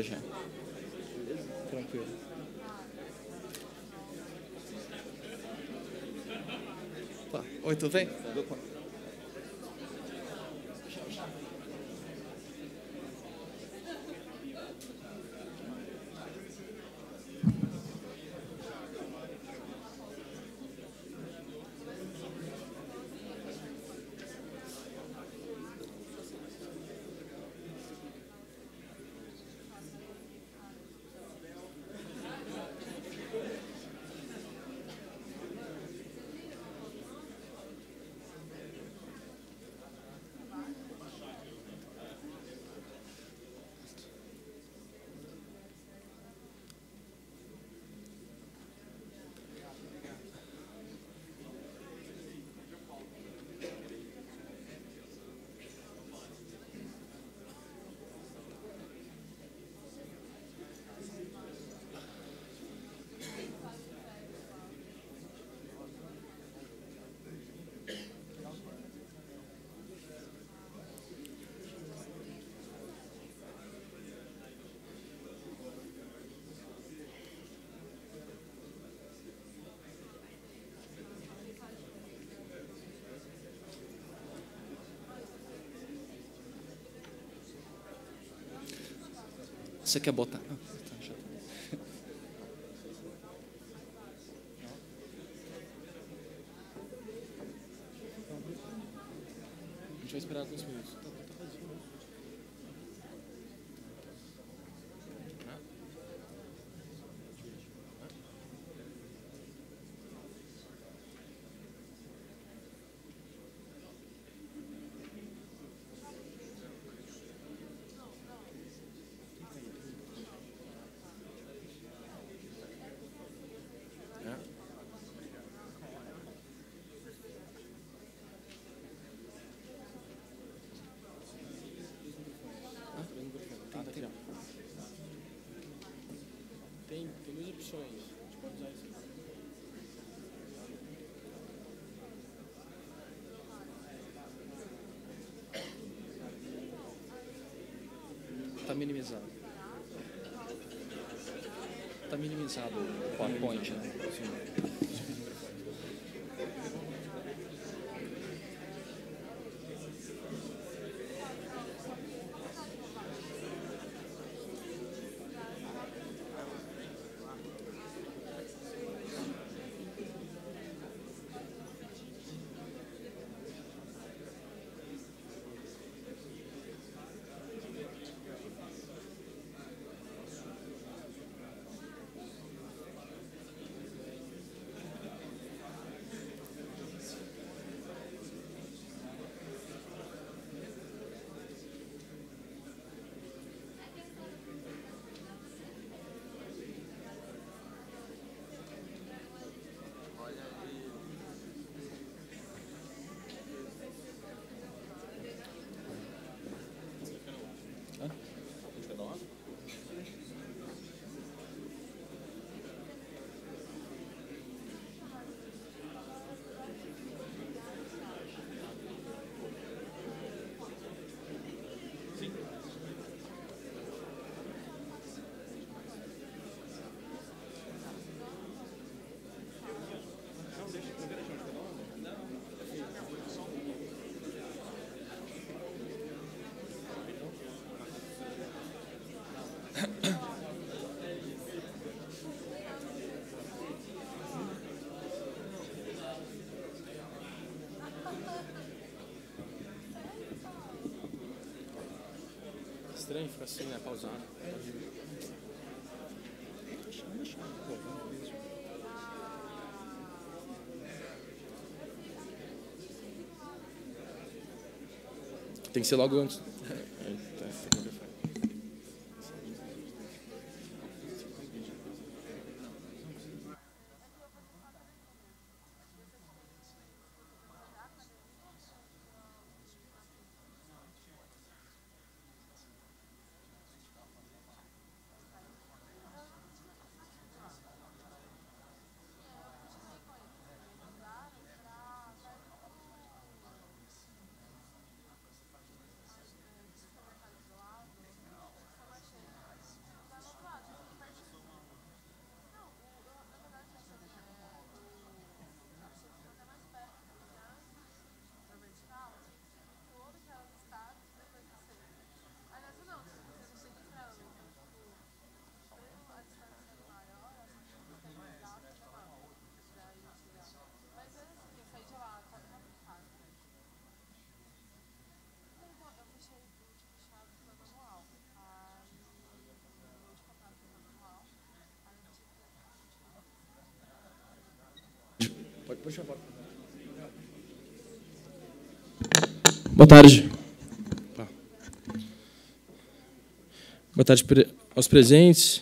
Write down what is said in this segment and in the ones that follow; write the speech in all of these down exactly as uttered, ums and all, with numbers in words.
estratégia. Tranquilo. Tá. Oi, tudo bem? Você quer botar? A gente vai esperar alguns minutos. Está minimizado. Está minimizado o PowerPoint, né? Estranho ficar assim, né? Pausado. Tem que ser logo antes. Puxa a foto. Boa tarde. Boa tarde aos presentes.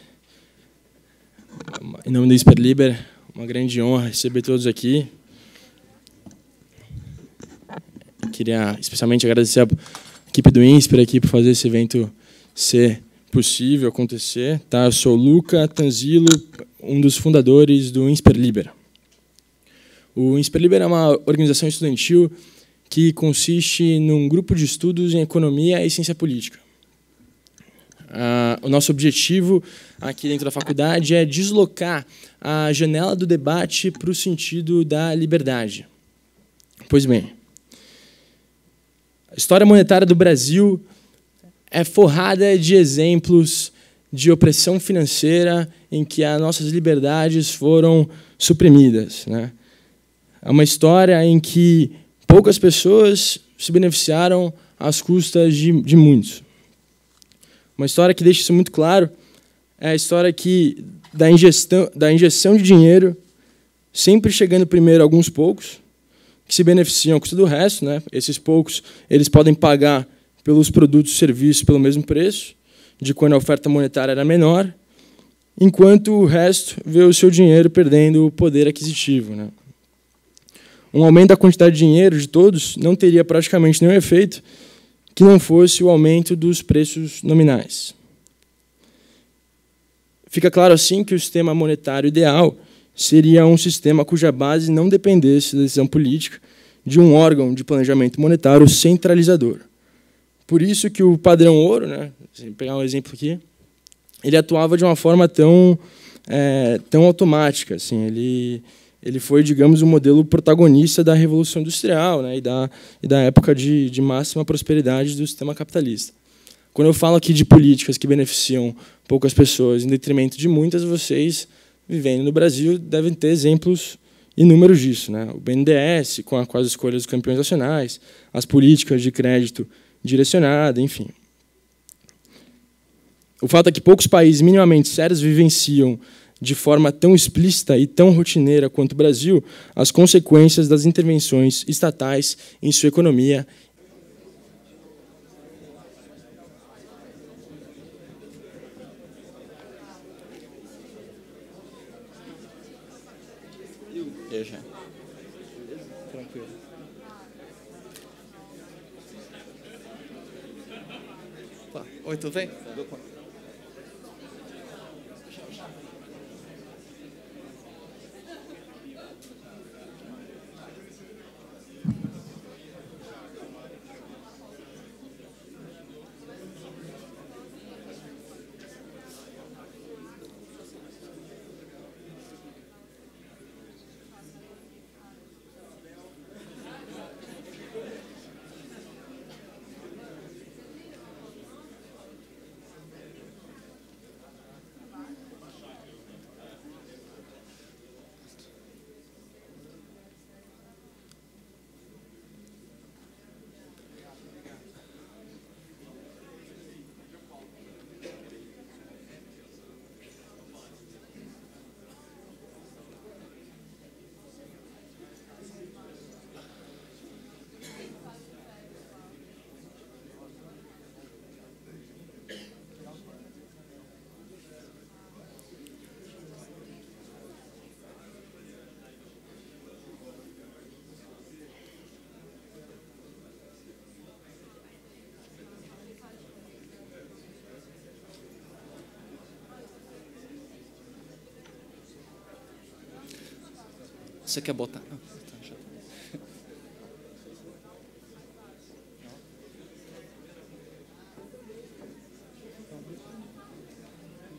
Em nome da Insper Liber, uma grande honra receber todos aqui. Queria especialmente agradecer a equipe do Insper aqui por fazer esse evento ser possível, acontecer. Tá? Eu sou o Luca Tanzilo, um dos fundadores do Insper Liber. O Insper Liber é uma organização estudantil que consiste num grupo de estudos em economia e ciência política. Ah, o nosso objetivo aqui dentro da faculdade é deslocar a janela do debate para o sentido da liberdade. Pois bem, a história monetária do Brasil é forrada de exemplos de opressão financeira em que as nossas liberdades foram suprimidas, né? É uma história em que poucas pessoas se beneficiaram às custas de, de muitos. Uma história que deixa isso muito claro é a história que da ingestão, da injeção de dinheiro, sempre chegando primeiro alguns poucos, que se beneficiam à custa do resto, né? Esses poucos eles podem pagar pelos produtos e serviços pelo mesmo preço, de quando a oferta monetária era menor, enquanto o resto vê o seu dinheiro perdendo o poder aquisitivo, né? Um aumento da quantidade de dinheiro de todos não teria praticamente nenhum efeito que não fosse o aumento dos preços nominais. Fica claro, assim, que o sistema monetário ideal seria um sistema cuja base não dependesse da decisão política de um órgão de planejamento monetário centralizador. Por isso que o padrão ouro, né, vou pegar um exemplo aqui, ele atuava de uma forma tão, é, tão automática, assim, ele... Ele foi, digamos, o modelo protagonista da Revolução Industrial, né, e, da, e da época de, de máxima prosperidade do sistema capitalista. Quando eu falo aqui de políticas que beneficiam poucas pessoas em detrimento de muitas, vocês, vivendo no Brasil, devem ter exemplos inúmeros disso, né? O B N D E S, com, a, com as escolhas dos campeões nacionais, as políticas de crédito direcionado, enfim. O fato é que poucos países minimamente sérios vivenciam de forma tão explícita e tão rotineira quanto o Brasil, as consequências das intervenções estatais em sua economia. Oi, tudo bem? Você quer botar? A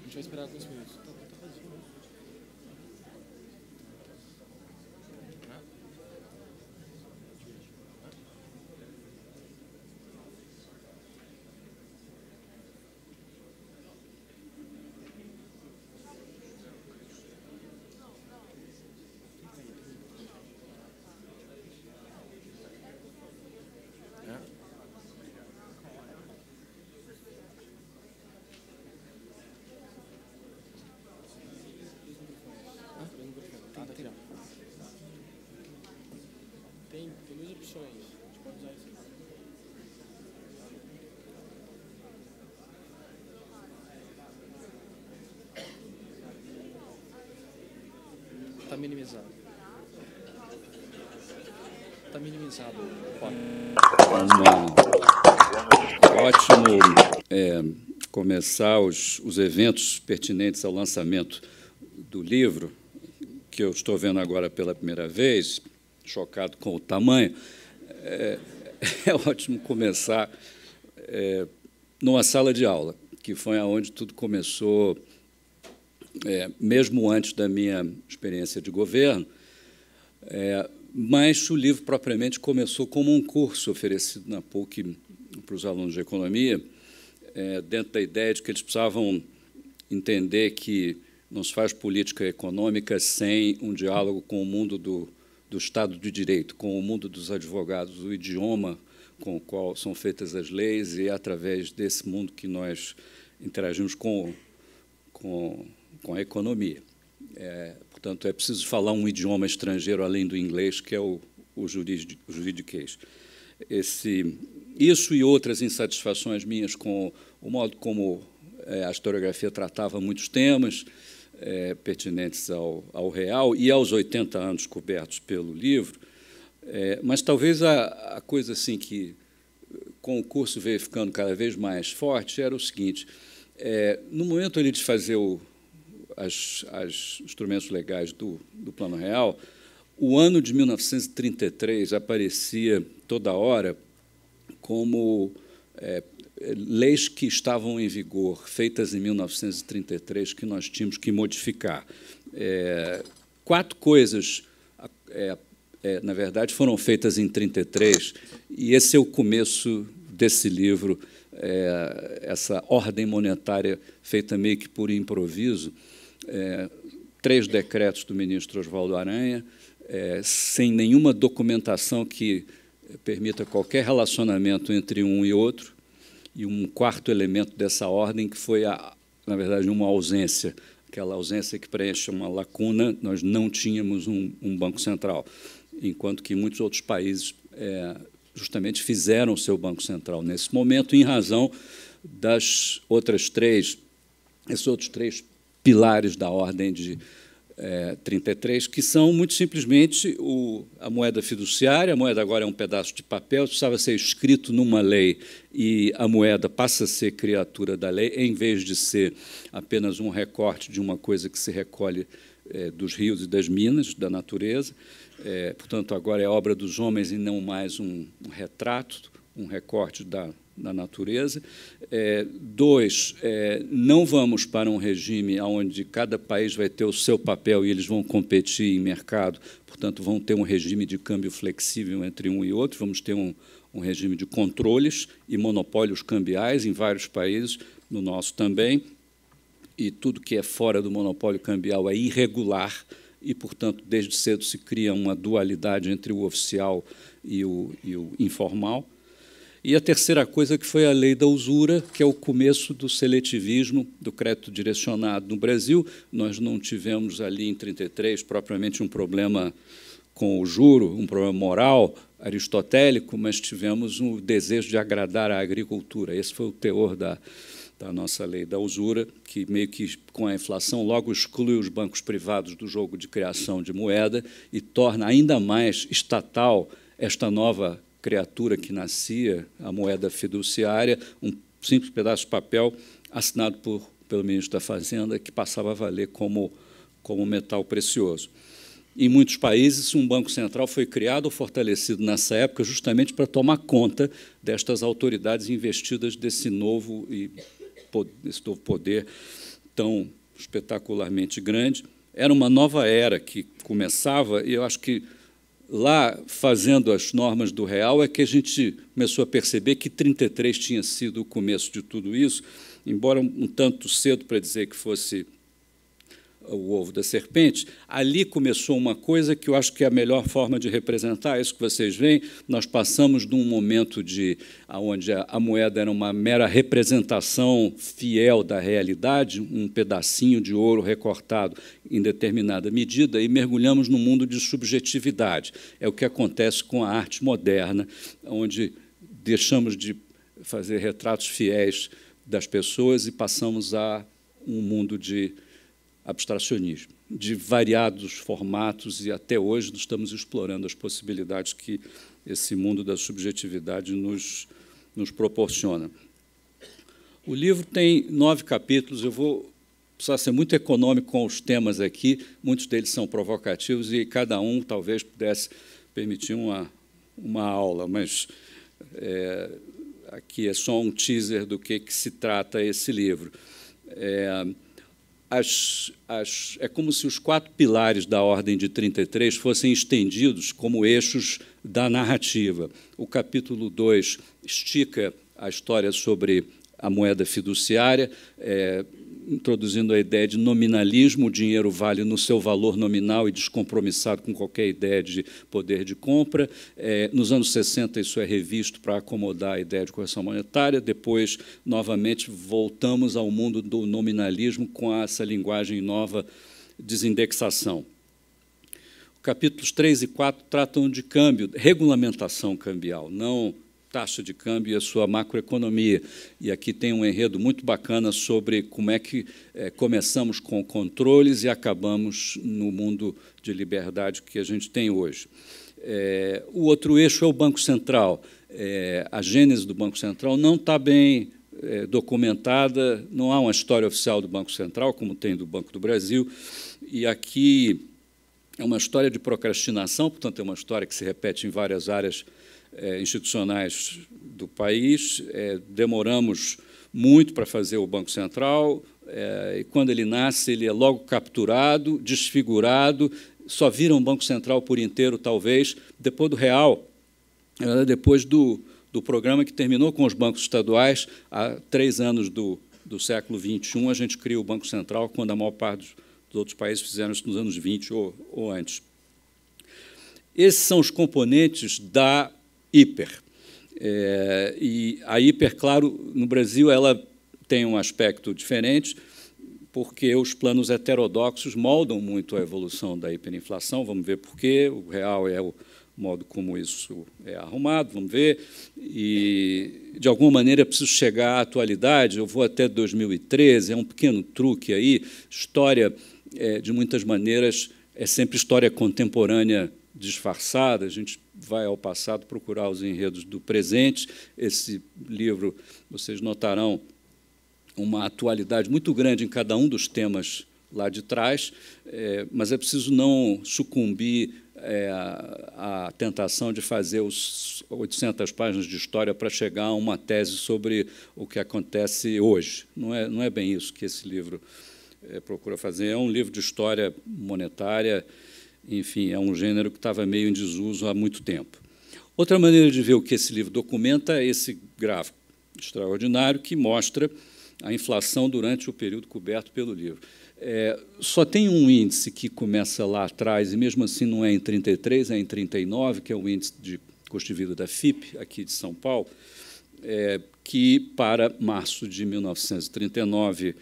gente vai esperar alguns minutos. condições. A gente pode usar isso aqui. Está minimizado. Está minimizado. Ótimo. Ótimo é, começar os, os eventos pertinentes ao lançamento do livro, que eu estou vendo agora pela primeira vez, chocado com o tamanho. É, é ótimo começar é, numa sala de aula, que foi aonde tudo começou. É, mesmo antes da minha experiência de governo, é, mas o livro propriamente começou como um curso oferecido na P U C para os alunos de economia, é, dentro da ideia de que eles precisavam entender que não se faz política econômica sem um diálogo com o mundo do, do Estado de Direito, com o mundo dos advogados, o idioma com o qual são feitas as leis, e é através desse mundo que nós interagimos com com com a economia. É, portanto, é preciso falar um idioma estrangeiro além do inglês, que é o, o juridiquês. Esse, isso e outras insatisfações minhas com o modo como é, a historiografia tratava muitos temas é, pertinentes ao, ao real e aos oitenta anos cobertos pelo livro, é, mas talvez a, a coisa assim que, com o curso, veio ficando cada vez mais forte era o seguinte, é, no momento ele de fazer o As, as instrumentos legais do, do Plano Real, o ano de mil novecentos e trinta e três aparecia toda hora como é, leis que estavam em vigor, feitas em mil novecentos e trinta e três, que nós tínhamos que modificar. É, quatro coisas, é, é, na verdade, foram feitas em mil novecentos e trinta e três, e esse é o começo desse livro, é, essa ordem monetária feita meio que por improviso. É, três decretos do ministro Osvaldo Aranha, é, sem nenhuma documentação que permita qualquer relacionamento entre um e outro, e um quarto elemento dessa ordem, que foi, a, na verdade, uma ausência, aquela ausência que preenche uma lacuna. Nós não tínhamos um, um Banco Central, enquanto que muitos outros países é, justamente fizeram o seu Banco Central nesse momento, em razão das outras três, esses outros três pilares da ordem de é, trinta e três, que são, muito simplesmente, o, a moeda fiduciária. A moeda agora é um pedaço de papel, precisava ser escrito numa lei, e a moeda passa a ser criatura da lei, em vez de ser apenas um recorte de uma coisa que se recolhe é, dos rios e das minas, da natureza. É, portanto, agora é obra dos homens e não mais um, um retrato, um recorte da da natureza. É, dois, é, não vamos para um regime onde cada país vai ter o seu papel e eles vão competir em mercado, portanto, vão ter um regime de câmbio flexível entre um e outro, vamos ter um, um regime de controles e monopólios cambiais em vários países, no nosso também, e tudo que é fora do monopólio cambial é irregular, e, portanto, desde cedo se cria uma dualidade entre o oficial e o, e o informal. E a terceira coisa, que foi a lei da usura, que é o começo do seletivismo, do crédito direcionado no Brasil. Nós não tivemos ali, em trinta e três, propriamente um problema com o juro, um problema moral, aristotélico, mas tivemos um desejo de agradar à agricultura. Esse foi o teor da, da nossa lei da usura, que meio que, com a inflação, logo exclui os bancos privados do jogo de criação de moeda e torna ainda mais estatal esta nova criatura que nascia, a moeda fiduciária, um simples pedaço de papel assinado por, pelo ministro da Fazenda, que passava a valer como, como metal precioso. Em muitos países, um Banco Central foi criado ou fortalecido nessa época justamente para tomar conta destas autoridades investidas desse novo, e, desse novo poder tão espetacularmente grande. Era uma nova era que começava, e eu acho que lá, fazendo as normas do real, é que a gente começou a perceber que trinta e três tinha sido o começo de tudo isso, embora um tanto cedo para dizer que fosse o ovo da serpente, ali começou uma coisa que eu acho que é a melhor forma de representar isso que vocês veem. Nós passamos de um momento de, onde a moeda era uma mera representação fiel da realidade, um pedacinho de ouro recortado em determinada medida, e mergulhamos no mundo de subjetividade. É o que acontece com a arte moderna, onde deixamos de fazer retratos fiéis das pessoas e passamos a um mundo de abstracionismo, de variados formatos, e até hoje nós estamos explorando as possibilidades que esse mundo da subjetividade nos, nos proporciona. O livro tem nove capítulos, eu vou precisar ser muito econômico com os temas aqui, muitos deles são provocativos e cada um talvez pudesse permitir uma, uma aula, mas é, aqui é só um teaser do que, que se trata esse livro. É, As, as, é como se os quatro pilares da Ordem de trinta e três fossem estendidos como eixos da narrativa. O capítulo dois estica a história sobre a moeda fiduciária, é, introduzindo a ideia de nominalismo, o dinheiro vale no seu valor nominal e descompromissado com qualquer ideia de poder de compra. É, nos anos sessenta, isso é revisto para acomodar a ideia de correção monetária. Depois, novamente, voltamos ao mundo do nominalismo com essa linguagem nova, desindexação. Capítulos três e quatro tratam de câmbio, regulamentação cambial, não taxa de câmbio e a sua macroeconomia. E aqui tem um enredo muito bacana sobre como é que é, começamos com controles e acabamos no mundo de liberdade que a gente tem hoje. É, o outro eixo é o Banco Central. É, a gênese do Banco Central não está bem é, documentada, não há uma história oficial do Banco Central, como tem do Banco do Brasil. E aqui é uma história de procrastinação, portanto, é uma história que se repete em várias áreas É, institucionais do país. É, demoramos muito para fazer o Banco Central, é, e, quando ele nasce, ele é logo capturado, desfigurado, só vira um Banco Central por inteiro, talvez, depois do Real, depois do, do programa que terminou com os bancos estaduais, há três anos do, do século vinte e um, a gente cria o Banco Central, quando a maior parte dos, dos outros países fizeram isso nos anos vinte ou, ou antes. Esses são os componentes da hiper. É, e a hiper, claro, no Brasil ela tem um aspecto diferente, porque os planos heterodoxos moldam muito a evolução da hiperinflação, vamos ver porquê, o real é o modo como isso é arrumado, vamos ver, e, de alguma maneira, preciso chegar à atualidade, eu vou até dois mil e treze, é um pequeno truque aí, história, é, de muitas maneiras, é sempre história contemporânea disfarçada, a gente vai ao passado procurar os enredos do presente. Esse livro, vocês notarão uma atualidade muito grande em cada um dos temas lá de trás, é, mas é preciso não sucumbir é, à tentação de fazer os oitocentas páginas de história para chegar a uma tese sobre o que acontece hoje. Não é, não é bem isso que esse livro é, procura fazer. É um livro de história monetária. Enfim, é um gênero que estava meio em desuso há muito tempo. Outra maneira de ver o que esse livro documenta é esse gráfico extraordinário que mostra a inflação durante o período coberto pelo livro. É, só tem um índice que começa lá atrás, e mesmo assim não é em trinta e três, é em trinta e nove, que é o índice de custo de vida da Fipe, aqui de São Paulo, é, que para março de mil novecentos e trinta e nove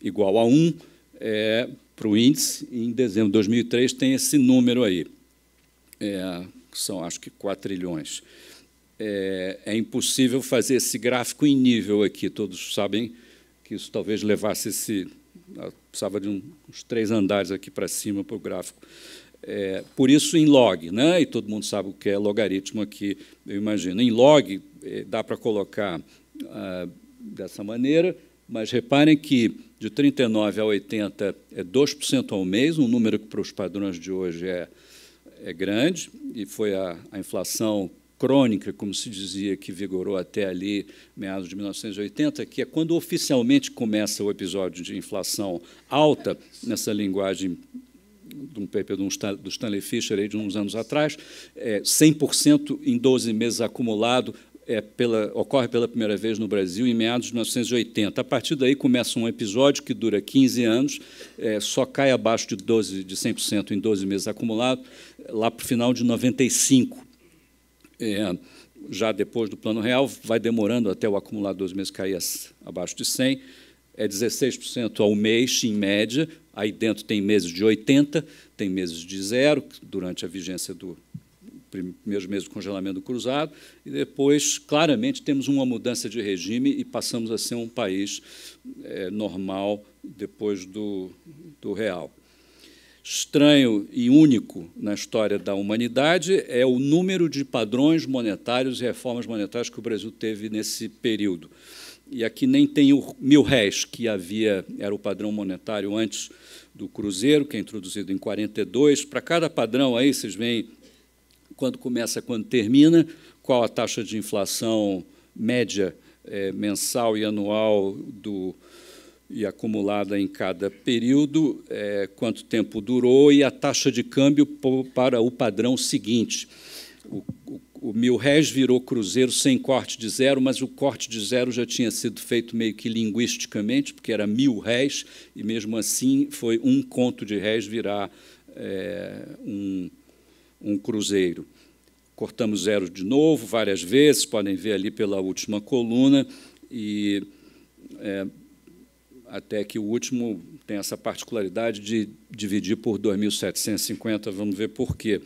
igual a um, é, para o índice, em dezembro de dois mil e três, tem esse número aí, é, são, acho que, quatro trilhões. É, é impossível fazer esse gráfico em nível aqui, todos sabem que isso talvez levasse esse... precisava de um, uns três andares aqui para cima para o gráfico. É, por isso, em log, né? E todo mundo sabe o que é logaritmo aqui, eu imagino. Em log, é, dá para colocar ah, dessa maneira, mas reparem que, de trinta e nove a oitenta, é dois por cento ao mês, um número que, para os padrões de hoje, é, é grande, e foi a, a inflação crônica, como se dizia, que vigorou até ali, meados de mil novecentos e oitenta, que é quando oficialmente começa o episódio de inflação alta, nessa linguagem de um paper do Stanley Fischer, aí, de uns anos atrás, é, cem por cento em doze meses acumulado, é pela, ocorre pela primeira vez no Brasil em meados de mil novecentos e oitenta. A partir daí começa um episódio que dura quinze anos, é, só cai abaixo de, doze, de cem por cento em doze meses acumulado, lá para o final de noventa e cinco. É, já depois do Plano Real, vai demorando até o acumulado de doze meses cair abaixo de cem por cento, é dezesseis por cento ao mês, em média. Aí dentro tem meses de oitenta por cento, tem meses de zero, durante a vigência do primeiros meses do congelamento cruzado, e depois, claramente, temos uma mudança de regime e passamos a ser um país é, normal depois do, do real. Estranho e único na história da humanidade é o número de padrões monetários e reformas monetárias que o Brasil teve nesse período. E aqui nem tem o mil réis, que havia, era o padrão monetário antes do Cruzeiro, que é introduzido em quarenta e dois. Para cada padrão, aí vocês veem quando começa, quando termina, qual a taxa de inflação média é, mensal e anual do, e acumulada em cada período, é, quanto tempo durou e a taxa de câmbio para o padrão seguinte. O, o, o mil réis virou cruzeiro sem corte de zero, mas o corte de zero já tinha sido feito meio que linguisticamente, porque era mil réis, e mesmo assim foi um conto de réis virar é, um... um cruzeiro. Cortamos zero de novo, várias vezes, podem ver ali pela última coluna, e é, até que o último tem essa particularidade de dividir por dois mil setecentos e cinquenta, vamos ver por quê.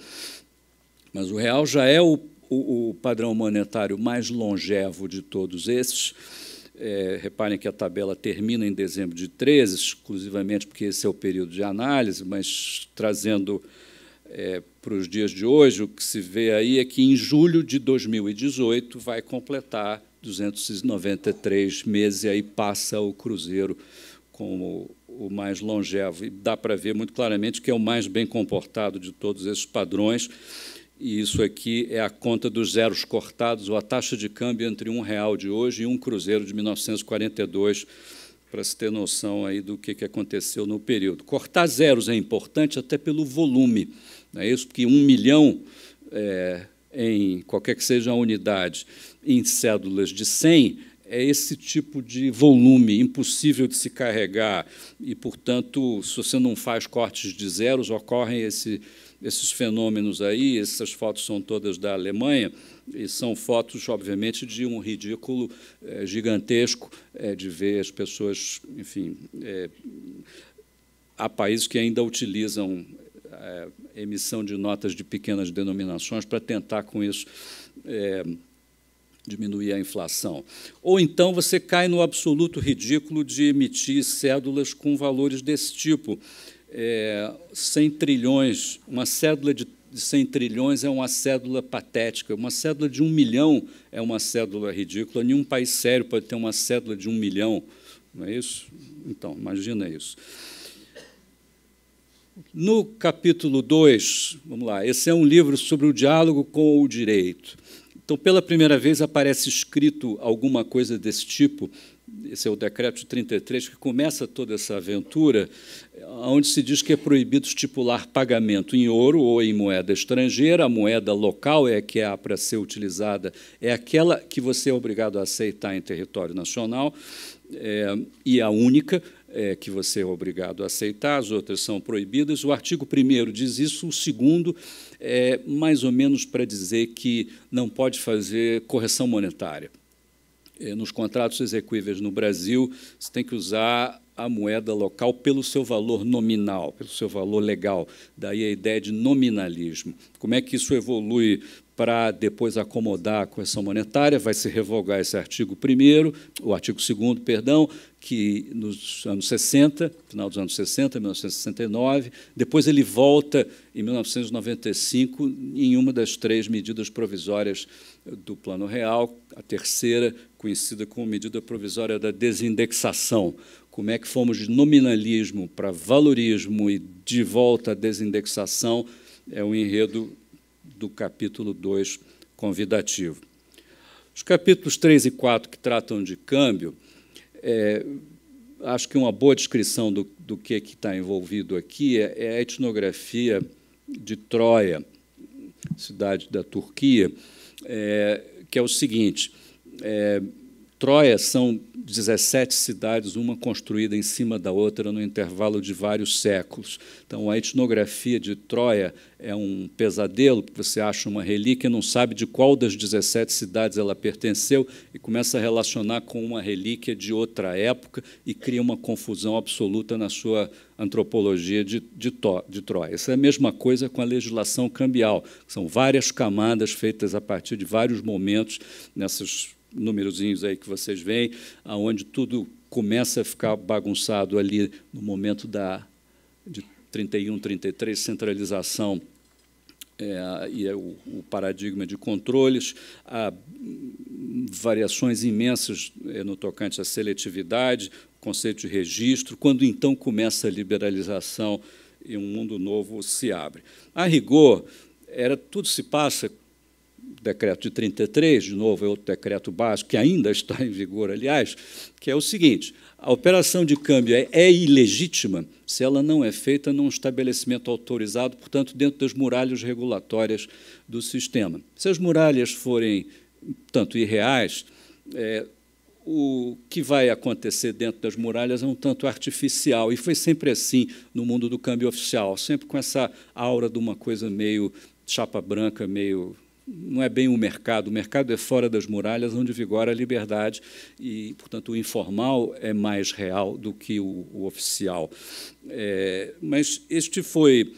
Mas o real já é o, o, o padrão monetário mais longevo de todos esses. É, reparem que a tabela termina em dezembro de treze, exclusivamente porque esse é o período de análise, mas trazendo... É, para os dias de hoje, o que se vê aí é que, em julho de dois mil e dezoito, vai completar duzentos e noventa e três meses, e aí passa o cruzeiro como o mais longevo. E dá para ver muito claramente que é o mais bem comportado de todos esses padrões, e isso aqui é a conta dos zeros cortados, ou a taxa de câmbio entre um real de hoje e um cruzeiro de mil novecentos e quarenta e dois, para se ter noção aí do que aconteceu no período. Cortar zeros é importante até pelo volume, não é isso? Porque um milhão, é, em qualquer que seja a unidade, em cédulas de cem, é esse tipo de volume impossível de se carregar. E, portanto, se você não faz cortes de zeros, ocorrem esse, esses fenômenos aí. Essas fotos são todas da Alemanha, e são fotos, obviamente, de um ridículo é, gigantesco é, de ver as pessoas, enfim... É, há países que ainda utilizam a emissão de notas de pequenas denominações para tentar, com isso, é, diminuir a inflação. Ou então você cai no absoluto ridículo de emitir cédulas com valores desse tipo. É, cem trilhões, uma cédula de de cem trilhões é uma cédula patética, uma cédula de um milhão é uma cédula ridícula, nenhum país sério pode ter uma cédula de um milhão, não é isso? Então, imagina isso. No capítulo dois, vamos lá, esse é um livro sobre o diálogo com o direito. Então, pela primeira vez aparece escrito alguma coisa desse tipo. Esse é o decreto de trinta e três, que começa toda essa aventura, onde se diz que é proibido estipular pagamento em ouro ou em moeda estrangeira. A moeda local é que é para ser utilizada, é aquela que você é obrigado a aceitar em território nacional, é, e a única é, que você é obrigado a aceitar, as outras são proibidas. O artigo primeiro diz isso, o segundo é mais ou menos para dizer que não pode fazer correção monetária. Nos contratos exequíveis no Brasil, você tem que usar a moeda local pelo seu valor nominal, pelo seu valor legal. Daí a ideia de nominalismo. Como é que isso evolui para depois acomodar a correção monetária? Vai se revogar esse artigo primeiro, o artigo segundo, perdão, que nos anos sessenta, final dos anos sessenta, mil novecentos e sessenta e nove, depois ele volta em mil novecentos e noventa e cinco em uma das três medidas provisórias do Plano Real, a terceira, conhecida como medida provisória da desindexação. Como é que fomos de nominalismo para valorismo e de volta à desindexação é um enredo do capítulo dois convidativo. Os capítulos três e quatro, que tratam de câmbio, é, acho que uma boa descrição do, do que está envolvido aqui é, é a etnografia de Troia, cidade da Turquia, é, que é o seguinte, é, Troia são dezessete cidades, uma construída em cima da outra no intervalo de vários séculos. Então, a etnografia de Troia é um pesadelo, porque você acha uma relíquia, não sabe de qual das dezessete cidades ela pertenceu e começa a relacionar com uma relíquia de outra época e cria uma confusão absoluta na sua antropologia de, de, de Troia. Isso é a mesma coisa com a legislação cambial. São várias camadas feitas a partir de vários momentos nessas númerozinhos aí que vocês veem, aonde tudo começa a ficar bagunçado ali no momento da de trinta e um, trinta e três, centralização é, e o, o paradigma de controles, há variações imensas no tocante à seletividade, conceito de registro, quando então começa a liberalização e um mundo novo se abre. A rigor, era tudo se passa decreto de trinta e três, de novo, é outro decreto básico, que ainda está em vigor, aliás, que é o seguinte, a operação de câmbio é, é ilegítima se ela não é feita num estabelecimento autorizado, portanto, dentro das muralhas regulatórias do sistema. Se as muralhas forem, tanto irreais, é, o que vai acontecer dentro das muralhas é um tanto artificial, e foi sempre assim no mundo do câmbio oficial, sempre com essa aura de uma coisa meio chapa branca, meio... Não é bem o mercado. O mercado é fora das muralhas, onde vigora a liberdade e, portanto, o informal é mais real do que o, o oficial. É, mas este foi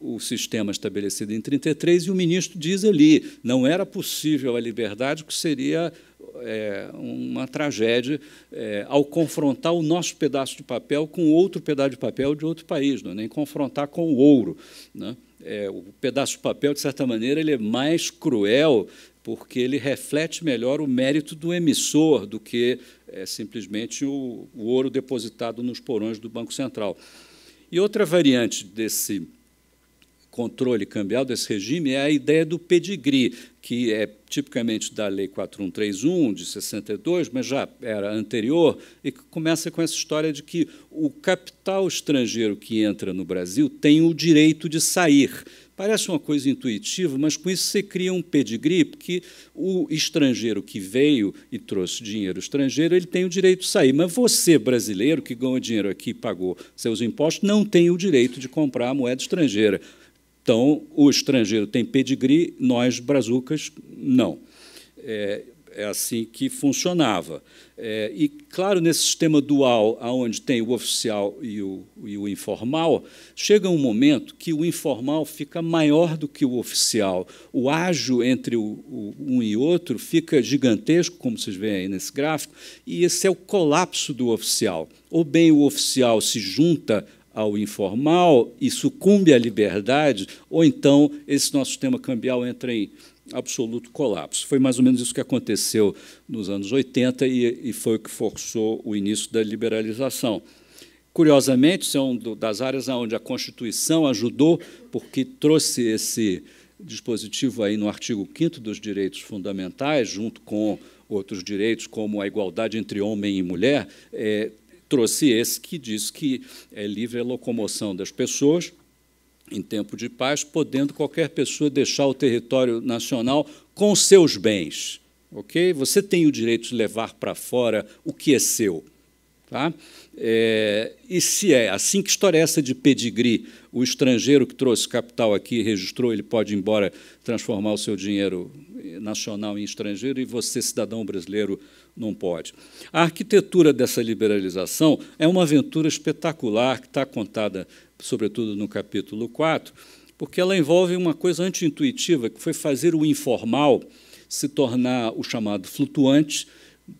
o sistema estabelecido em trinta e três e o ministro diz ali, não era possível a liberdade, que seria é, uma tragédia é, ao confrontar o nosso pedaço de papel com outro pedaço de papel de outro país, não é nem confrontar com o ouro, né? É, o pedaço de papel, de certa maneira, ele é mais cruel porque ele reflete melhor o mérito do emissor do que é, simplesmente o, o ouro depositado nos porões do Banco Central. E outra variante desse controle cambial, desse regime, é a ideia do pedigree, que é tipicamente da Lei quatro mil cento e trinta e um, de sessenta e dois, mas já era anterior, e que começa com essa história de que o capital estrangeiro que entra no Brasil tem o direito de sair. Parece uma coisa intuitiva, mas com isso você cria um pedigree, porque o estrangeiro que veio e trouxe dinheiro estrangeiro, ele tem o direito de sair. Mas você, brasileiro, que ganhou dinheiro aqui e pagou seus impostos, não tem o direito de comprar a moeda estrangeira. Então, o estrangeiro tem pedigree, nós, brazucas, não. É, é assim que funcionava. É, e, claro, nesse sistema dual, onde tem o oficial e o, e o informal, chega um momento que o informal fica maior do que o oficial. O ágio entre o, o, um e outro fica gigantesco, como vocês veem aí nesse gráfico, e esse é o colapso do oficial. Ou bem o oficial se junta ao informal e sucumbe à liberdade, ou então esse nosso sistema cambial entra em absoluto colapso. Foi mais ou menos isso que aconteceu nos anos oitenta e, e foi o que forçou o início da liberalização. Curiosamente, isso é uma das áreas onde a Constituição ajudou, porque trouxe esse dispositivo aí no artigo quinto dos direitos fundamentais, junto com outros direitos, como a igualdade entre homem e mulher, é, trouxe esse que diz que é livre a locomoção das pessoas em tempo de paz, podendo qualquer pessoa deixar o território nacional com seus bens. Okay? Você tem o direito de levar para fora o que é seu. Tá? É, e se é assim, que história é essa de pedigree? O estrangeiro que trouxe capital aqui, registrou, ele pode ir embora, transformar o seu dinheiro nacional em estrangeiro, e você, cidadão brasileiro, não pode. A arquitetura dessa liberalização é uma aventura espetacular que está contada, sobretudo, no capítulo quatro, porque ela envolve uma coisa anti-intuitiva, que foi fazer o informal se tornar o chamado flutuante.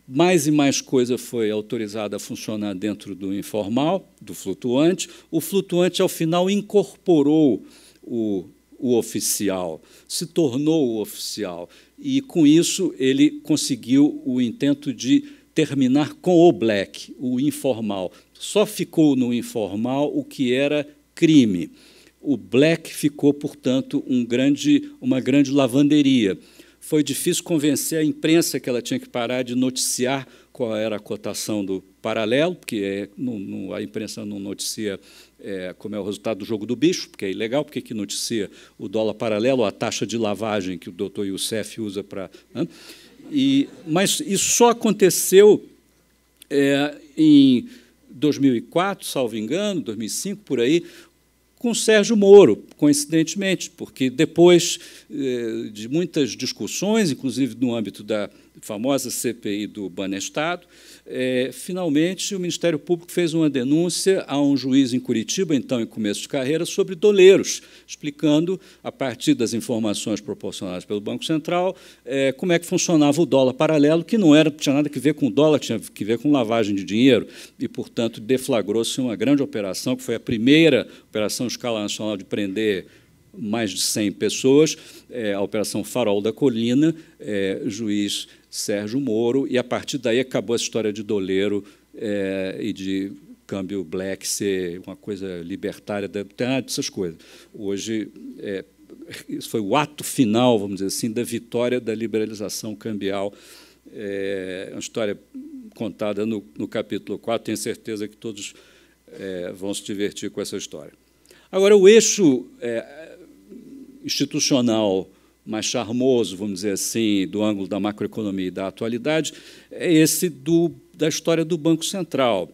Mais e mais coisa foi autorizada a funcionar dentro do informal, do flutuante. O flutuante, ao final, incorporou o, o oficial, se tornou o oficial. E, com isso, ele conseguiu o intento de terminar com o black, o informal. Só ficou no informal o que era crime. O black ficou, portanto, um grande, uma grande lavanderia. Foi difícil convencer a imprensa que ela tinha que parar de noticiar qual era a cotação do paralelo, porque é, não, não, a imprensa não noticia é, como é o resultado do jogo do bicho, porque é ilegal, porque que noticia o dólar paralelo, a taxa de lavagem que o doutor Youssef usa para... Né? E, mas isso só aconteceu é, em dois mil e quatro, salvo engano, dois mil e cinco, por aí, com Sérgio Moro, coincidentemente, porque depois eh, de muitas discussões, inclusive no âmbito da famosa C P I do Banestado, eh, finalmente o Ministério Público fez uma denúncia a um juiz em Curitiba, então em começo de carreira, sobre doleiros, explicando, a partir das informações proporcionadas pelo Banco Central, eh, como é que funcionava o dólar paralelo, que não era, tinha nada a ver com dólar, tinha que ver com lavagem de dinheiro, e, portanto, deflagrou-se uma grande operação, que foi a primeira operação em escala nacional de prender mais de cem pessoas, é, a Operação Farol da Colina, é, juiz Sérgio Moro, e, a partir daí, acabou essa história de doleiro é, e de câmbio black ser uma coisa libertária, não tem nada dessas coisas. Hoje, é, isso foi o ato final, vamos dizer assim, da vitória da liberalização cambial. É uma história contada no, no capítulo quatro, tenho certeza que todos é, vão se divertir com essa história. Agora, o eixo é, institucional mais charmoso, vamos dizer assim, do ângulo da macroeconomia e da atualidade, é esse do, da história do Banco Central,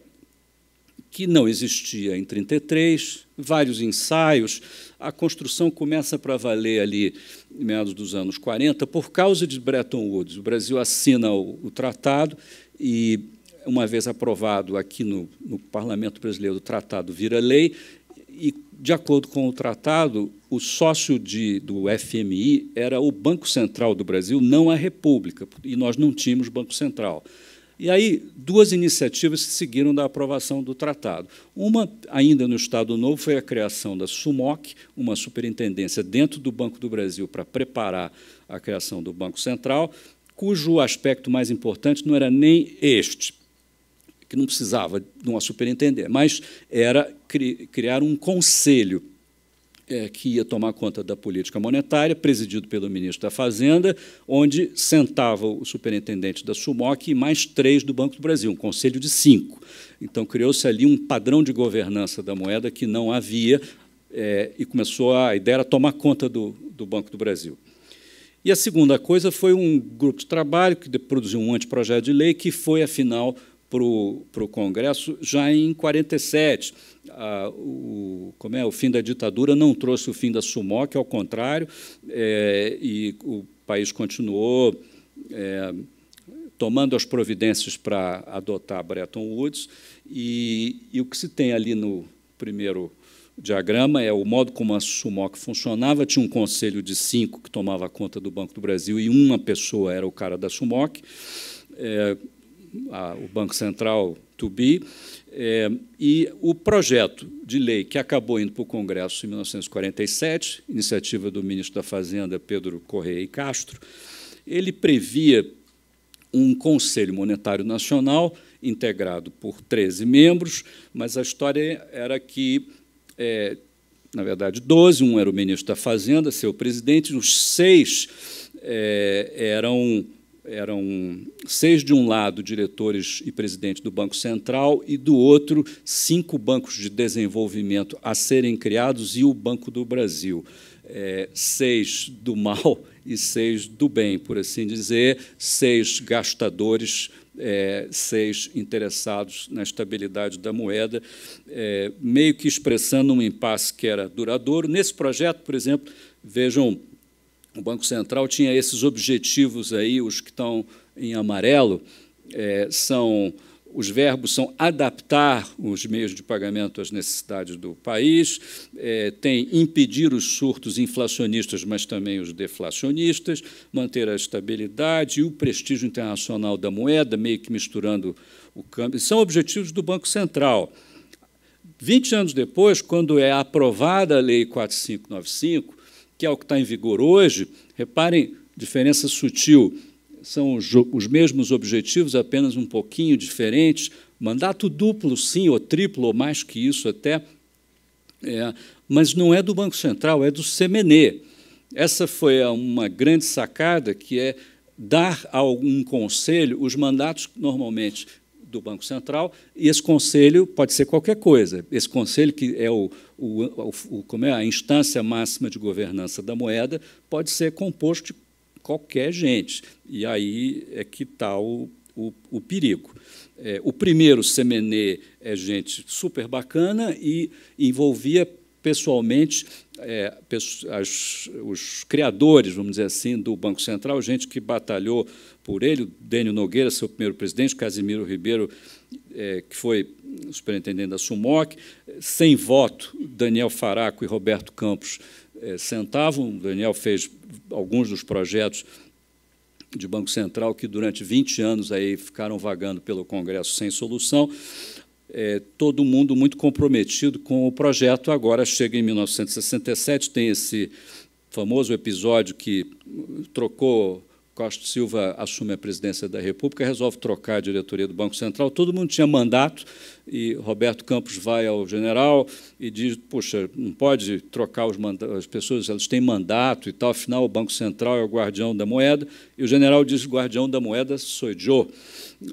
que não existia em trinta e três, vários ensaios. A construção começa para valer ali em meados dos anos quarenta, por causa de Bretton Woods. O Brasil assina o, o tratado e, uma vez aprovado aqui no, no Parlamento Brasileiro, o tratado vira lei. E, de acordo com o tratado, o sócio de, do F M I era o Banco Central do Brasil, não a República, e nós não tínhamos Banco Central. E aí, duas iniciativas se seguiram da aprovação do tratado. Uma, ainda no Estado Novo, foi a criação da SUMOC, uma superintendência dentro do Banco do Brasil para preparar a criação do Banco Central, cujo aspecto mais importante não era nem este, que não precisava de uma superintendência, mas era cri- criar um conselho é, que ia tomar conta da política monetária, presidido pelo ministro da Fazenda, onde sentava o superintendente da SUMOC e mais três do Banco do Brasil, um conselho de cinco. Então, criou-se ali um padrão de governança da moeda que não havia, é, e começou a, a ideia era tomar conta do, do Banco do Brasil. E a segunda coisa foi um grupo de trabalho que produziu um anteprojeto de lei que foi, afinal, para o Congresso, já em quarenta e sete. A, o, como é, o fim da ditadura não trouxe o fim da SUMOC, ao contrário, é, e o país continuou é, tomando as providências para adotar Bretton Woods, e, e o que se tem ali no primeiro diagrama é o modo como a SUMOC funcionava. Tinha um conselho de cinco que tomava conta do Banco do Brasil, e uma pessoa era o cara da SUMOC, é, o Banco Central to be, é, e o projeto de lei que acabou indo para o Congresso em mil novecentos e quarenta e sete, iniciativa do ministro da Fazenda, Pedro Corrêa e Castro, ele previa um Conselho Monetário Nacional integrado por treze membros, mas a história era que, é, na verdade, doze, um era o ministro da Fazenda, seu presidente, os seis é, eram... eram seis, de um lado, diretores e presidente do Banco Central, e, do outro, cinco bancos de desenvolvimento a serem criados e o Banco do Brasil. É, seis do mal e seis do bem, por assim dizer, seis gastadores, é, seis interessados na estabilidade da moeda, é, meio que expressando um impasse que era duradouro. Nesse projeto, por exemplo, vejam, o Banco Central tinha esses objetivos aí, os que estão em amarelo, é, são, os verbos são adaptar os meios de pagamento às necessidades do país, é, tem impedir os surtos inflacionistas, mas também os deflacionistas, manter a estabilidade e o prestígio internacional da moeda, meio que misturando o câmbio. São objetivos do Banco Central. vinte anos depois, quando é aprovada a Lei quatro mil quinhentos e noventa e cinco, que é o que está em vigor hoje, reparem, diferença sutil, são os, os mesmos objetivos, apenas um pouquinho diferentes, mandato duplo, sim, ou triplo, ou mais que isso até, é, mas não é do Banco Central, é do C M N. Essa foi uma grande sacada, que é dar a algum conselho os mandatos normalmente do Banco Central, e esse conselho pode ser qualquer coisa. Esse conselho, que é, o, o, o, como é a instância máxima de governança da moeda, pode ser composto de qualquer gente. E aí é que está o, o, o perigo. É, o primeiro C M N é gente super bacana e envolvia pessoalmente é, as, os criadores, vamos dizer assim, do Banco Central, gente que batalhou por ele, o Denio Nogueira, seu primeiro presidente, Casimiro Ribeiro, é, que foi superintendente da SUMOC, sem voto, Daniel Faraco e Roberto Campos é, sentavam. O Daniel fez alguns dos projetos de Banco Central que, durante vinte anos, aí, ficaram vagando pelo Congresso sem solução. É, todo mundo muito comprometido com o projeto. Agora chega em mil novecentos e sessenta e sete, tem esse famoso episódio que trocou, Costa Silva assume a presidência da República, resolve trocar a diretoria do Banco Central, todo mundo tinha mandato, e Roberto Campos vai ao general e diz, poxa, não pode trocar os as pessoas, elas têm mandato e tal, afinal o Banco Central é o guardião da moeda, e o general diz, guardião da moeda sou eu.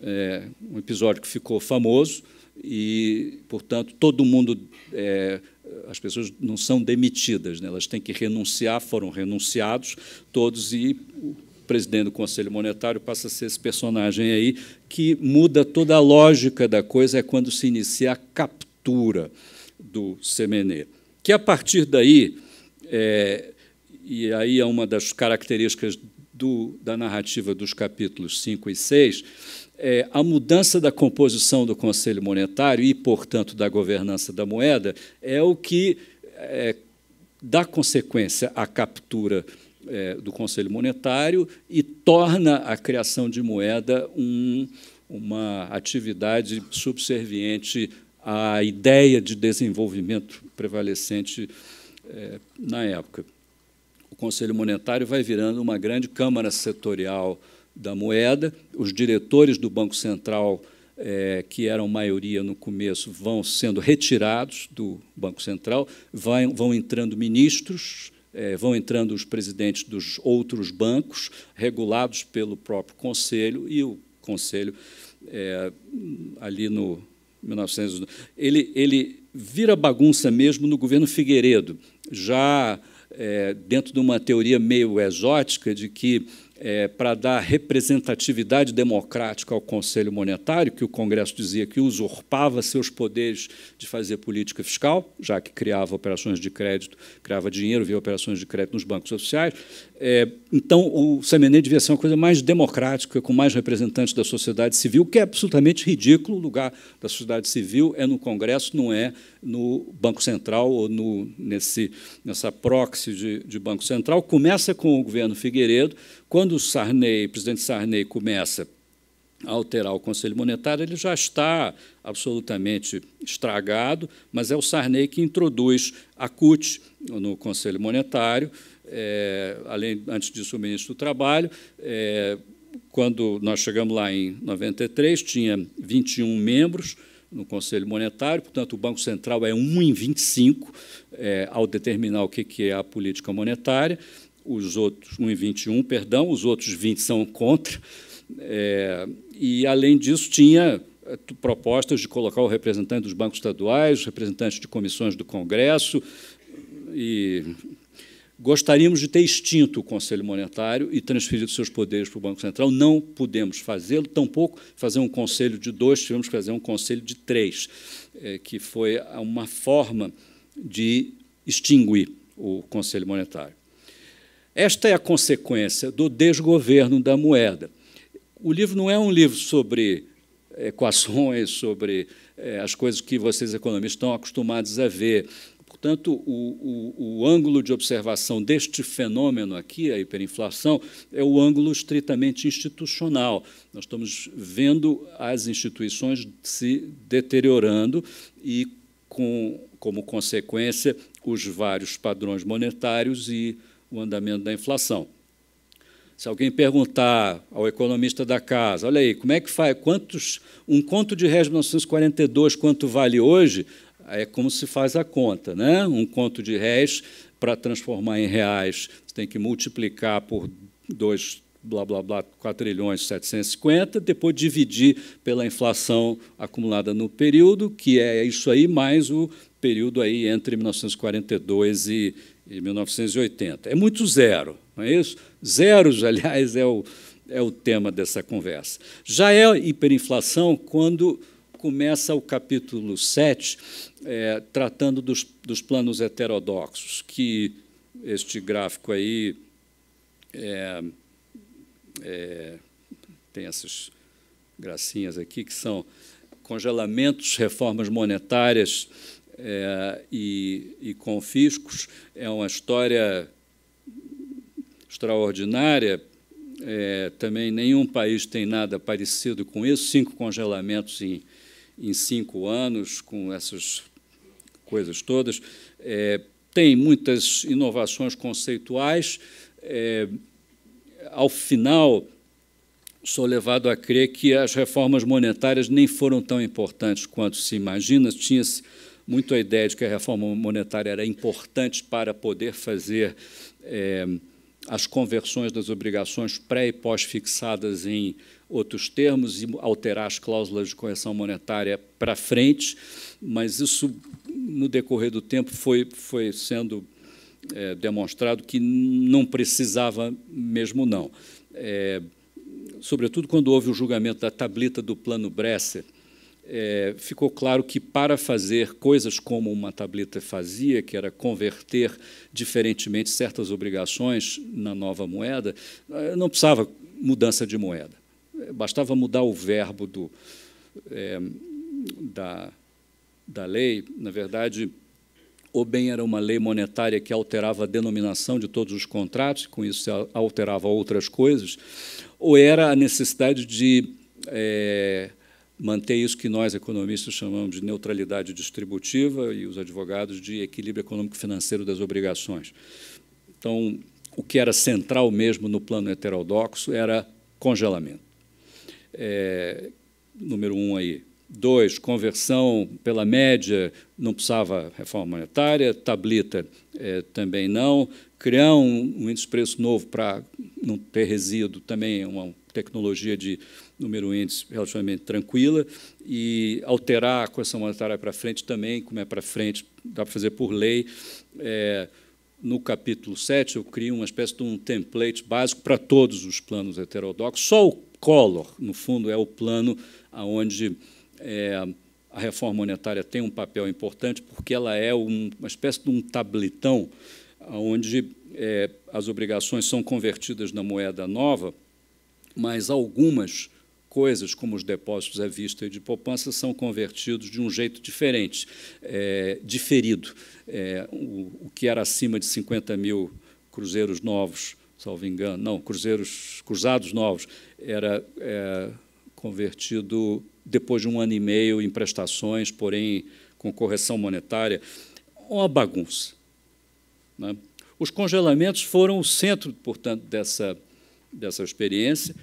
É, um episódio que ficou famoso, e, portanto, todo mundo, é, as pessoas não são demitidas, né? Elas têm que renunciar, foram renunciados todos, e o presidente do Conselho Monetário passa a ser esse personagem aí, que muda toda a lógica da coisa, é quando se inicia a captura do C M N. Que, a partir daí, é, e aí é uma das características do, da narrativa dos capítulos cinco e seis, É, a mudança da composição do Conselho Monetário e, portanto, da governança da moeda é o que é, dá consequência à captura é, do Conselho Monetário e torna a criação de moeda um, uma atividade subserviente à ideia de desenvolvimento prevalecente é, na época. O Conselho Monetário vai virando uma grande câmara setorial da moeda, os diretores do Banco Central, é, que eram maioria no começo, vão sendo retirados do Banco Central, vai, vão entrando ministros, é, vão entrando os presidentes dos outros bancos, regulados pelo próprio Conselho, e o Conselho, é, ali no mil e novecentos, ele, ele vira bagunça mesmo no governo Figueiredo, já é, dentro de uma teoria meio exótica de que, É, para dar representatividade democrática ao Conselho Monetário, que o Congresso dizia que usurpava seus poderes de fazer política fiscal, já que criava operações de crédito, criava dinheiro via operações de crédito nos bancos oficiais. É, então, o C M N devia ser uma coisa mais democrática, com mais representantes da sociedade civil, que é absolutamente ridículo. O lugar da sociedade civil é no Congresso, não é no Banco Central ou no, nesse, nessa proxy de, de Banco Central. Começa com o governo Figueiredo. Quando o Sarney, o presidente Sarney começa a alterar o Conselho Monetário, ele já está absolutamente estragado, mas é o Sarney que introduz a C U T no Conselho Monetário, é, além, antes disso, o ministro do Trabalho. É, quando nós chegamos lá em noventa e três, tinha vinte e um membros no Conselho Monetário, portanto, o Banco Central é um em vinte e cinco, é, ao determinar o que é a política monetária. Os outros, um em vinte e um, perdão, os outros vinte são contra. É, e, além disso, tinha propostas de colocar o representante dos bancos estaduais, os representantes de comissões do Congresso. E gostaríamos de ter extinto o Conselho Monetário e transferido seus poderes para o Banco Central. Não pudemos fazê-lo, tampouco fazer um conselho de dois, tivemos que fazer um conselho de três, é, que foi uma forma de extinguir o Conselho Monetário. Esta é a consequência do desgoverno da moeda. O livro não é um livro sobre equações, sobre é, as coisas que vocês, economistas, estão acostumados a ver. Portanto, o, o, o ângulo de observação deste fenômeno aqui, a hiperinflação, é o ângulo estritamente institucional. Nós estamos vendo as instituições se deteriorando e, com, como consequência, os vários padrões monetários e o andamento da inflação. Se alguém perguntar ao economista da casa, olha aí, como é que faz, quantos, um conto de réis de mil novecentos e quarenta e dois, quanto vale hoje, é como se faz a conta, né? Um conto de réis, para transformar em reais, você tem que multiplicar por dois, blá, blá, blá, quatro trilhões e setecentos e cinquenta, depois dividir pela inflação acumulada no período, que é isso aí, mais o período aí entre mil novecentos e quarenta e dois e, e mil novecentos e oitenta. É muito zero, não é isso? Zeros, aliás, é o, é o tema dessa conversa. Já é hiperinflação quando começa o capítulo sete, é, tratando dos, dos planos heterodoxos, que este gráfico aí é, é, tem essas gracinhas aqui, que são congelamentos, reformas monetárias é, e, e confiscos. É uma história extraordinária. É, também nenhum país tem nada parecido com isso. Cinco congelamentos em, em cinco anos, com essas coisas todas. É, tem muitas inovações conceituais. É, ao final, sou levado a crer que as reformas monetárias nem foram tão importantes quanto se imagina. Tinha-se muito a ideia de que a reforma monetária era importante para poder fazer é, as conversões das obrigações pré e pós-fixadas em outros termos e alterar as cláusulas de correção monetária para frente, mas isso, no decorrer do tempo, foi, foi sendo é, demonstrado que não precisava mesmo não. É, sobretudo quando houve o julgamento da tablita do Plano Bresser, é, ficou claro que, para fazer coisas como uma tablita fazia, que era converter diferentemente certas obrigações na nova moeda, não precisava mudança de moeda. Bastava mudar o verbo do, é, da, da lei. Na verdade, ou bem era uma lei monetária que alterava a denominação de todos os contratos, com isso se alterava outras coisas, ou era a necessidade de é, manter isso que nós, economistas, chamamos de neutralidade distributiva e os advogados de equilíbrio econômico-financeiro das obrigações. Então, o que era central mesmo no plano heterodoxo era congelamento. É, número um aí. Dois, conversão pela média, não precisava reforma monetária, tablita é, também não, criar um, um índice de preço novo para não ter resíduo também é uma tecnologia de número índice relativamente tranquila, e alterar a correção monetária para frente também, como é para frente, dá para fazer por lei. É, no capítulo sete, eu crio uma espécie de um template básico para todos os planos heterodoxos. Só o Collor, no fundo, é o plano onde é, a reforma monetária tem um papel importante, porque ela é um, uma espécie de um tablitão onde é, as obrigações são convertidas na moeda nova, mas algumas coisas, como os depósitos à vista e de poupança, são convertidos de um jeito diferente, é, diferido. É, o, o que era acima de cinquenta mil cruzeiros novos, salvo engano, não, cruzeiros cruzados novos, era é, convertido depois de um ano e meio em prestações, porém com correção monetária. Uma bagunça, né? Os congelamentos foram o centro, portanto, dessa, dessa experiência,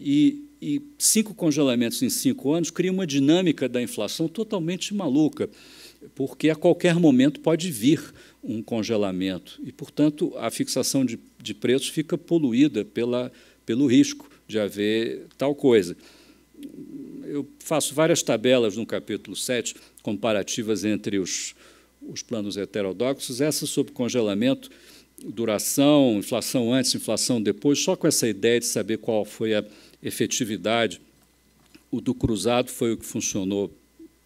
e, e cinco congelamentos em cinco anos cria uma dinâmica da inflação totalmente maluca, porque a qualquer momento pode vir um congelamento e, portanto, a fixação de, de preços fica poluída pela, pelo risco de haver tal coisa. Eu faço várias tabelas no capítulo sete, comparativas entre os, os planos heterodoxos, essa sobre congelamento, duração, inflação antes, inflação depois, só com essa ideia de saber qual foi a efetividade. O do cruzado foi o que funcionou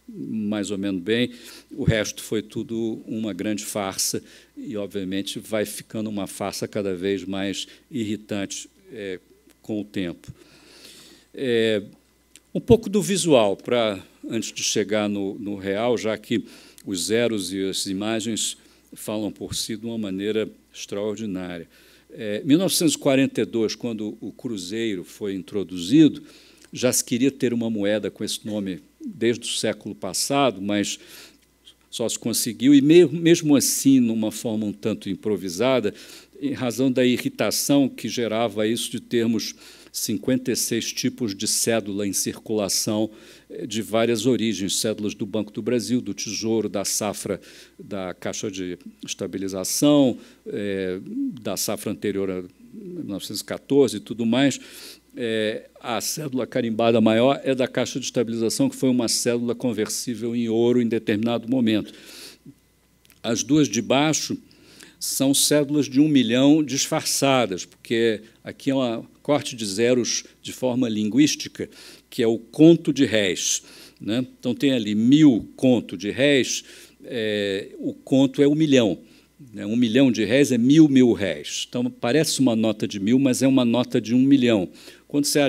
mais ou menos bem, o resto foi tudo uma grande farsa e, obviamente, vai ficando uma farsa cada vez mais irritante é, com o tempo. É, um pouco do visual, para antes de chegar no, no real, já que os zeros e as imagens falam por si de uma maneira extraordinária. É, mil novecentos e quarenta e dois, quando o cruzeiro foi introduzido, já se queria ter uma moeda com esse nome desde o século passado, mas só se conseguiu, e mesmo assim, numa forma um tanto improvisada, em razão da irritação que gerava isso de termos cinquenta e seis tipos de cédula em circulação de várias origens, cédulas do Banco do Brasil, do Tesouro, da safra, da Caixa de Estabilização, é, da safra anterior a mil novecentos e catorze e tudo mais. É, a cédula carimbada maior é da Caixa de Estabilização, que foi uma cédula conversível em ouro em determinado momento. As duas de baixo são cédulas de um milhão disfarçadas, porque aqui é um corte de zeros de forma linguística, que é o conto de réis, né? Então, tem ali mil conto de réis, é, o conto é um milhão. Né? Um milhão de réis é mil mil réis. Então, parece uma nota de mil, mas é uma nota de um milhão. Quando você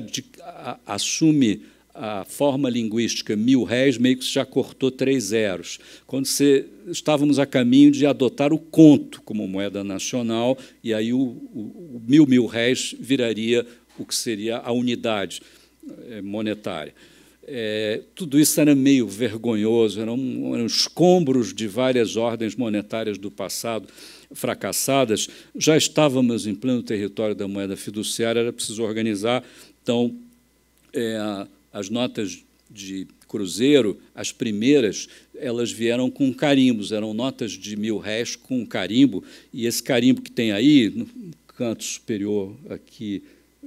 assume a forma linguística mil réis, meio que já cortou três zeros. Quando você, estávamos a caminho de adotar o conto como moeda nacional, e aí o, o, o mil mil réis viraria o que seria a unidade monetária. É, tudo isso era meio vergonhoso, eram, eram escombros de várias ordens monetárias do passado fracassadas. Já estávamos em pleno território da moeda fiduciária, era preciso organizar, então, é, a as notas de cruzeiro, as primeiras, elas vieram com carimbos, eram notas de mil réis com carimbo, e esse carimbo que tem aí, no canto superior aqui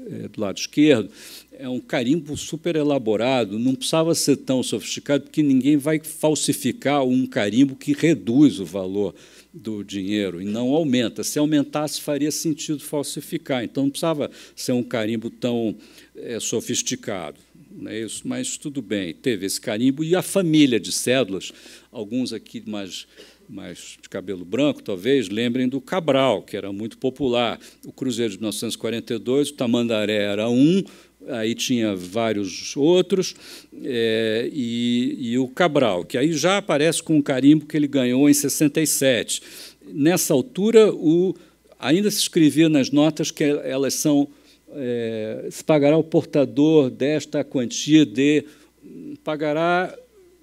é, do lado esquerdo, é um carimbo super elaborado, não precisava ser tão sofisticado, porque ninguém vai falsificar um carimbo que reduz o valor do dinheiro e não aumenta. Se aumentasse, faria sentido falsificar, então não precisava ser um carimbo tão é, sofisticado. Não é isso, mas tudo bem, teve esse carimbo. E a família de cédulas, alguns aqui mais, mais de cabelo branco, talvez, lembrem do Cabral, que era muito popular. O Cruzeiro de mil novecentos e quarenta e dois, o Tamandaré era um, aí tinha vários outros, é, e, e o Cabral, que aí já aparece com um carimbo que ele ganhou em sessenta e sete. Nessa altura, o, ainda se escrevia nas notas que elas são... É, se pagará ao portador desta quantia de... Pagará,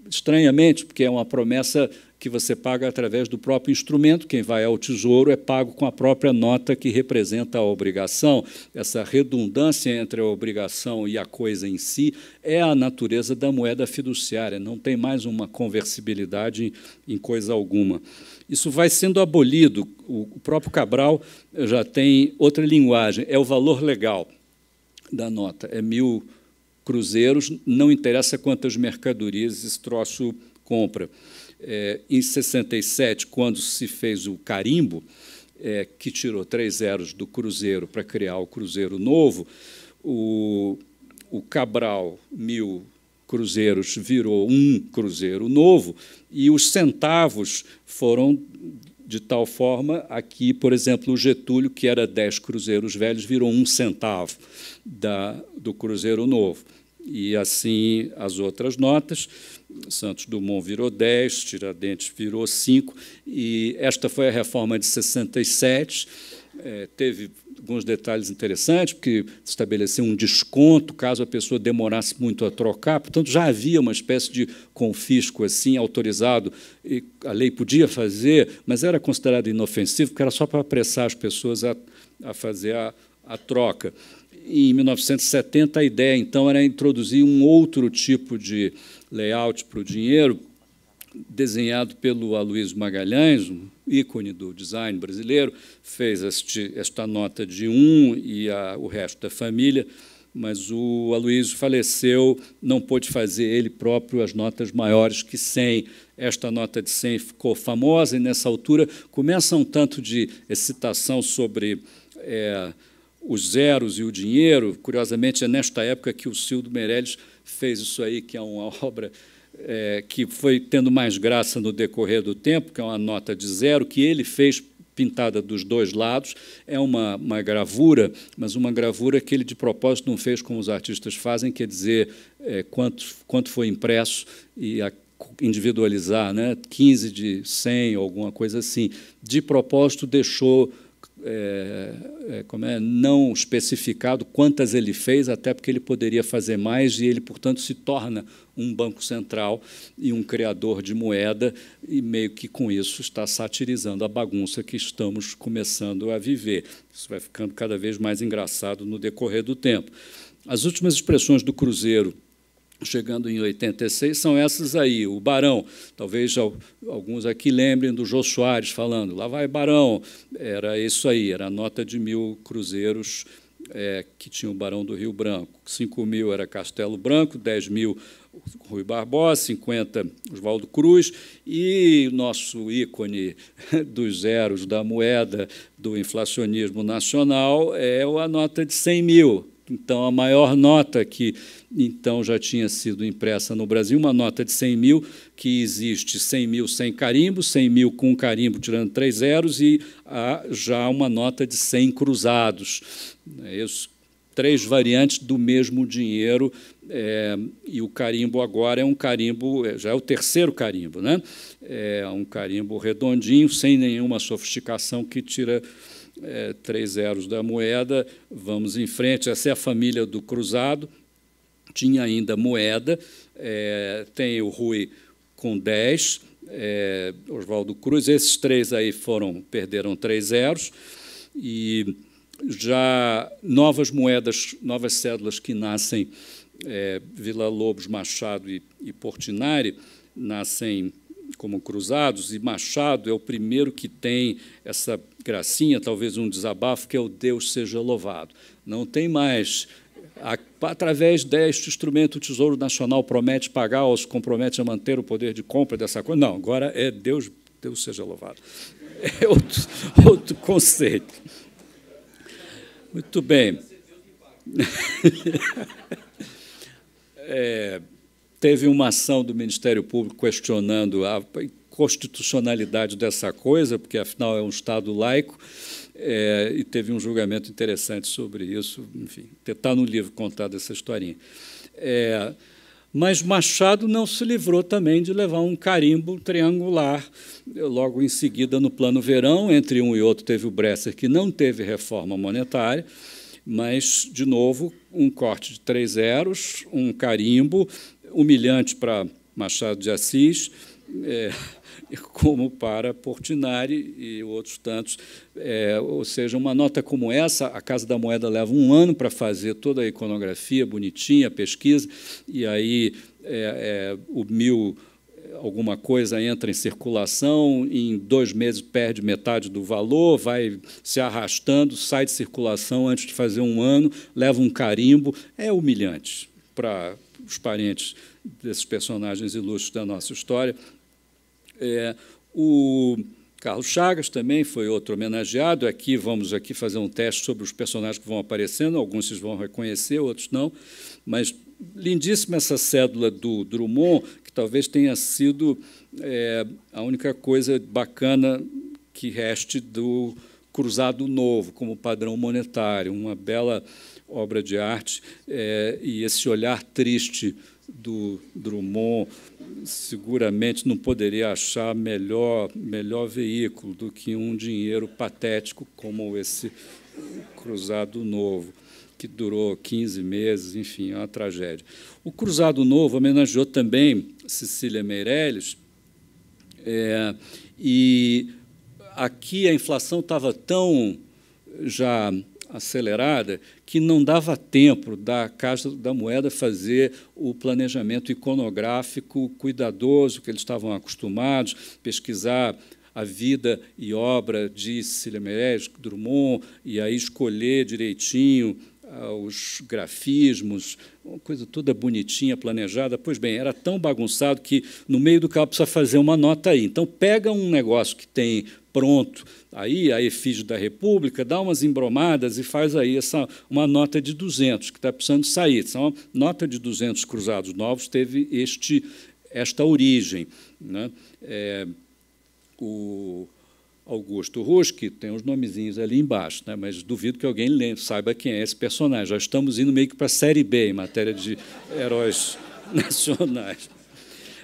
estranhamente, porque é uma promessa que você paga através do próprio instrumento, quem vai ao tesouro é pago com a própria nota que representa a obrigação. Essa redundância entre a obrigação e a coisa em si é a natureza da moeda fiduciária, não tem mais uma conversibilidade em coisa alguma. Isso vai sendo abolido. O próprio Cabral já tem outra linguagem, é o valor legal da nota. É mil cruzeiros, não interessa quantas mercadorias esse troço compra. É, em sessenta e sete, quando se fez o carimbo, é, que tirou três zeros do cruzeiro para criar o cruzeiro novo, o, o Cabral, mil cruzeiros, virou um cruzeiro novo, e os centavos foram de tal forma, aqui, por exemplo, o Getúlio, que era dez cruzeiros velhos, virou um centavo da, do cruzeiro novo. E, assim, as outras notas, Santos Dumont virou dez, Tiradentes virou cinco, e esta foi a reforma de sessenta e sete. É, teve alguns detalhes interessantes, porque se estabeleceu um desconto caso a pessoa demorasse muito a trocar, portanto, já havia uma espécie de confisco assim, autorizado, e a lei podia fazer, mas era considerado inofensivo, porque era só para apressar as pessoas a, a fazer a, a troca. Em mil novecentos e setenta, a ideia, então, era introduzir um outro tipo de layout para o dinheiro, desenhado pelo Aloysio Magalhães, um ícone do design brasileiro, fez este, esta nota de um e a, o resto da família, mas o Aloysio faleceu, não pôde fazer ele próprio as notas maiores que cem. Esta nota de cem ficou famosa, e, nessa altura, começa um tanto de excitação sobre... É, os zeros e o dinheiro. Curiosamente, é nesta época que o Cildo Meirelles fez isso aí, que é uma obra é, que foi tendo mais graça no decorrer do tempo, que é uma nota de zero, que ele fez pintada dos dois lados. É uma, uma gravura, mas uma gravura que ele, de propósito, não fez como os artistas fazem, quer dizer, é, quanto, quanto foi impresso e a individualizar, né? quinze de cem, alguma coisa assim. De propósito, deixou... É, é, como é, não especificado quantas ele fez, até porque ele poderia fazer mais, e ele, portanto, se torna um Banco Central e um criador de moeda, e meio que com isso está satirizando a bagunça que estamos começando a viver. Isso vai ficando cada vez mais engraçado no decorrer do tempo. As últimas expressões do cruzeiro, chegando em oitenta e seis, são essas aí. O Barão, talvez alguns aqui lembrem do Jô Soares falando, lá vai Barão, era isso aí, era a nota de mil cruzeiros é, que tinha o Barão do Rio Branco. cinco mil era Castelo Branco, dez mil Rui Barbosa, cinquenta Oswaldo Cruz, e nosso ícone dos zeros da moeda do inflacionismo nacional é a nota de cem mil. Então, a maior nota que então já tinha sido impressa no Brasil, uma nota de cem mil, que existe cem mil sem carimbo, cem mil com carimbo tirando três zeros, e há já uma nota de cem cruzados. Isso, três variantes do mesmo dinheiro, é, e o carimbo agora é um carimbo, já é o terceiro carimbo, né? É um carimbo redondinho, sem nenhuma sofisticação, que tira... É, três zeros da moeda. Vamos em frente. Essa é a família do cruzado. Tinha ainda moeda. É, tem o Rui com dez, é, Oswaldo Cruz. Esses três aí foram, perderam três zeros. E já novas moedas, novas cédulas que nascem, é, Vila Lobos, Machado e, e Portinari, nascem como cruzados, e Machado é o primeiro que tem essa gracinha, talvez um desabafo, que é o Deus seja louvado. Não tem mais. Através deste instrumento, o Tesouro Nacional promete pagar ou se compromete a manter o poder de compra dessa coisa. Não, agora é Deus, Deus seja louvado. É outro, outro conceito. Muito bem. É, teve uma ação do Ministério Público questionando a constitucionalidade dessa coisa, porque, afinal, é um Estado laico, é, e teve um julgamento interessante sobre isso. Enfim, está no livro contado essa historinha. É, mas Machado não se livrou também de levar um carimbo triangular. Logo em seguida, no Plano Verão, entre um e outro, teve o Bresser, que não teve reforma monetária, mas, de novo, um corte de três zeros, um carimbo humilhante para Machado de Assis, é, como para Portinari e outros tantos. É, ou seja, uma nota como essa, a Casa da Moeda leva um ano para fazer toda a iconografia bonitinha, a pesquisa, e aí é, é, o mil alguma coisa entra em circulação, em dois meses perde metade do valor, vai se arrastando, sai de circulação antes de fazer um ano, leva um carimbo. É humilhante para os parentes desses personagens ilustres da nossa história. É, o Carlos Chagas também foi outro homenageado. Aqui vamos aqui fazer um teste sobre os personagens que vão aparecendo. Alguns vocês vão reconhecer, outros não. Mas lindíssima essa cédula do Drummond, que talvez tenha sido é, a única coisa bacana que reste do Cruzado Novo, como padrão monetário. Uma bela obra de arte, é, e esse olhar triste do Drummond seguramente não poderia achar melhor, melhor veículo do que um dinheiro patético como esse Cruzado Novo, que durou quinze meses, enfim, é uma tragédia. O Cruzado Novo homenageou também Cecília Meireles, é, e aqui a inflação estava tão já acelerada que não dava tempo da Casa da Moeda fazer o planejamento iconográfico cuidadoso que eles estavam acostumados, pesquisar a vida e obra de Cecília Meireles, Drummond, e aí escolher direitinho os grafismos, uma coisa toda bonitinha, planejada. Pois bem, era tão bagunçado que, no meio do carro, precisa fazer uma nota aí. Então, pega um negócio que tem pronto, aí a efígie da República, dá umas embromadas e faz aí essa, uma nota de duzentos, que está precisando sair. Então, a nota de duzentos cruzados novos teve este, esta origem, né? É, o Augusto Ruski tem uns nomezinhos ali embaixo, né? Mas duvido que alguém lembre, saiba quem é esse personagem. Já estamos indo meio que para a Série B, em matéria de heróis nacionais.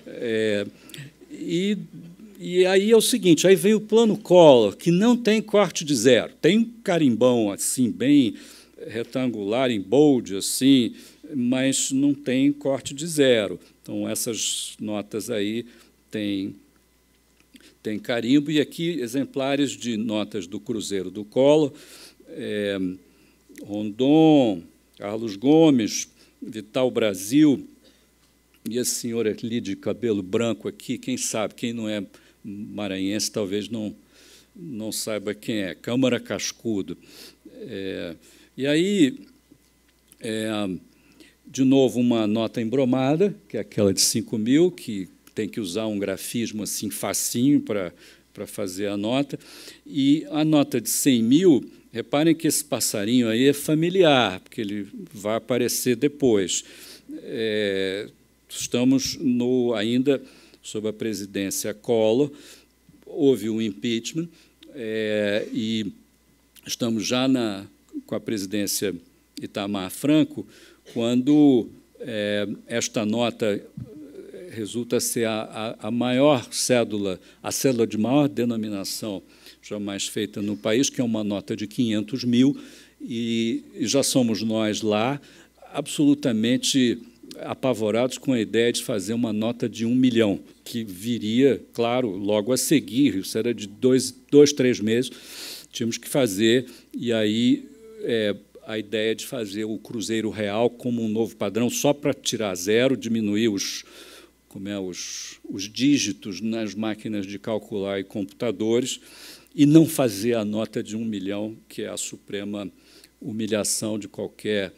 É, e... E aí é o seguinte, aí veio o plano Collor, que não tem corte de zero, tem um carimbão assim, bem retangular, em bold, assim, mas não tem corte de zero. Então, essas notas aí têm, têm carimbo, e aqui exemplares de notas do Cruzeiro do Collor, é, Rondon, Carlos Gomes, Vital Brasil, e esse senhor ali de cabelo branco aqui, quem sabe, quem não é maranhense, talvez não, não saiba quem é, Câmara Cascudo. É, E aí, é, de novo, uma nota embromada, que é aquela de cinco mil, que tem que usar um grafismo assim facinho para para fazer a nota. E a nota de cem mil, reparem que esse passarinho aí é familiar, porque ele vai aparecer depois. É, estamos no, ainda sob a presidência Collor, houve um impeachment, é, e estamos já na, com a presidência Itamar Franco, quando é, esta nota resulta ser a, a, a maior cédula, a cédula de maior denominação jamais feita no país, que é uma nota de quinhentos mil, e, e já somos nós lá absolutamente apavorados com a ideia de fazer uma nota de um milhão, que viria, claro, logo a seguir. Isso era de dois, dois três meses, tínhamos que fazer, e aí é, a ideia de fazer o Cruzeiro Real como um novo padrão, só para tirar zero, diminuir os... como é, os, os dígitos nas máquinas de calcular e computadores, e não fazer a nota de um milhão, que é a suprema humilhação de qualquer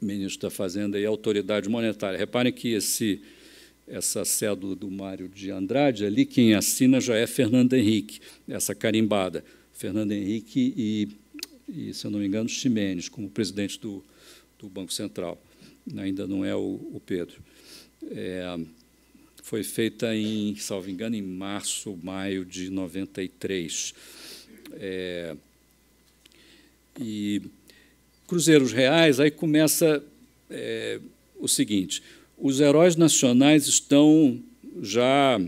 ministro da Fazenda e autoridade monetária. Reparem que esse, essa cédula do Mário de Andrade, ali quem assina já é Fernando Henrique, essa carimbada. Fernando Henrique e, e se eu não me engano, Ximenes, como presidente do, do Banco Central. Ainda não é o, o Pedro. É, foi feita, em, salvo engano, em março, maio de noventa e três. É, e Cruzeiros Reais, aí começa é, o seguinte, os heróis nacionais estão já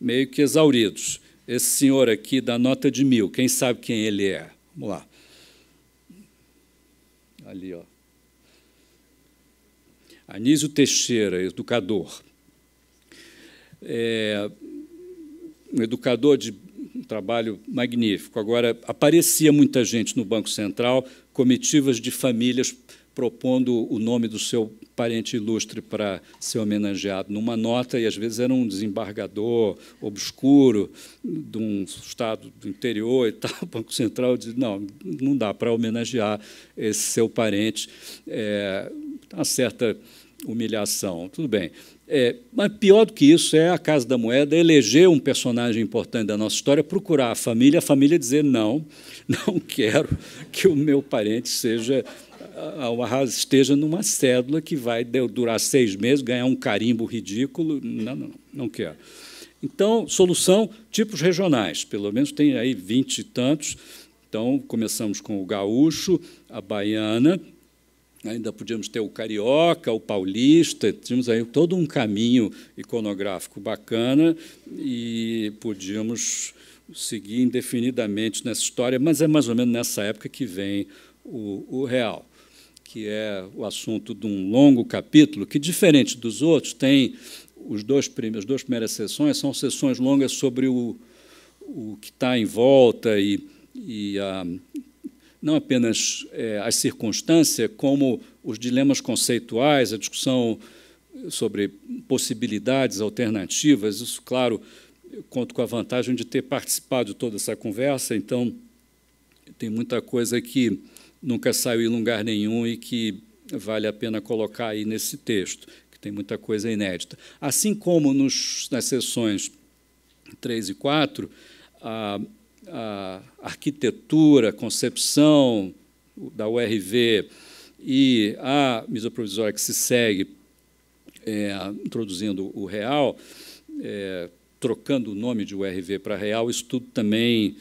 meio que exauridos. Esse senhor aqui da nota de mil, quem sabe quem ele é? Vamos lá. Ali, ó. Anísio Teixeira, educador. É, um educador de um trabalho magnífico. Agora, aparecia muita gente no Banco Central, comitivas de famílias propondo o nome do seu parente ilustre para ser homenageado numa nota, e às vezes era um desembargador obscuro de um estado do interior e tal. O Banco Central diz, não, não dá para homenagear esse seu parente. É, uma certa humilhação, tudo bem. É, mas pior do que isso é a Casa da Moeda eleger um personagem importante da nossa história, procurar a família, a família dizer não, não quero que o meu parente seja, esteja numa cédula que vai durar seis meses, ganhar um carimbo ridículo, não, não, não quero. Então, solução, tipos regionais, pelo menos tem aí vinte e tantos. Então, começamos com o gaúcho, a baiana, ainda podíamos ter o carioca, o paulista, tínhamos aí todo um caminho iconográfico bacana e podíamos seguir indefinidamente nessa história, mas é mais ou menos nessa época que vem o, o real, que é o assunto de um longo capítulo que, diferente dos outros, tem os dois primeiros, as duas primeiras sessões, são sessões longas sobre o, o que está em volta e, e a... não apenas é, as circunstâncias, como os dilemas conceituais, a discussão sobre possibilidades alternativas. Isso, claro, eu conto com a vantagem de ter participado de toda essa conversa, então tem muita coisa que nunca saiu em lugar nenhum e que vale a pena colocar aí nesse texto, que tem muita coisa inédita. Assim como nos, nas sessões três e quatro, a... a arquitetura, a concepção da U R V e a medida provisória que se segue, é, introduzindo o real, é, trocando o nome de U R V para real, isso tudo também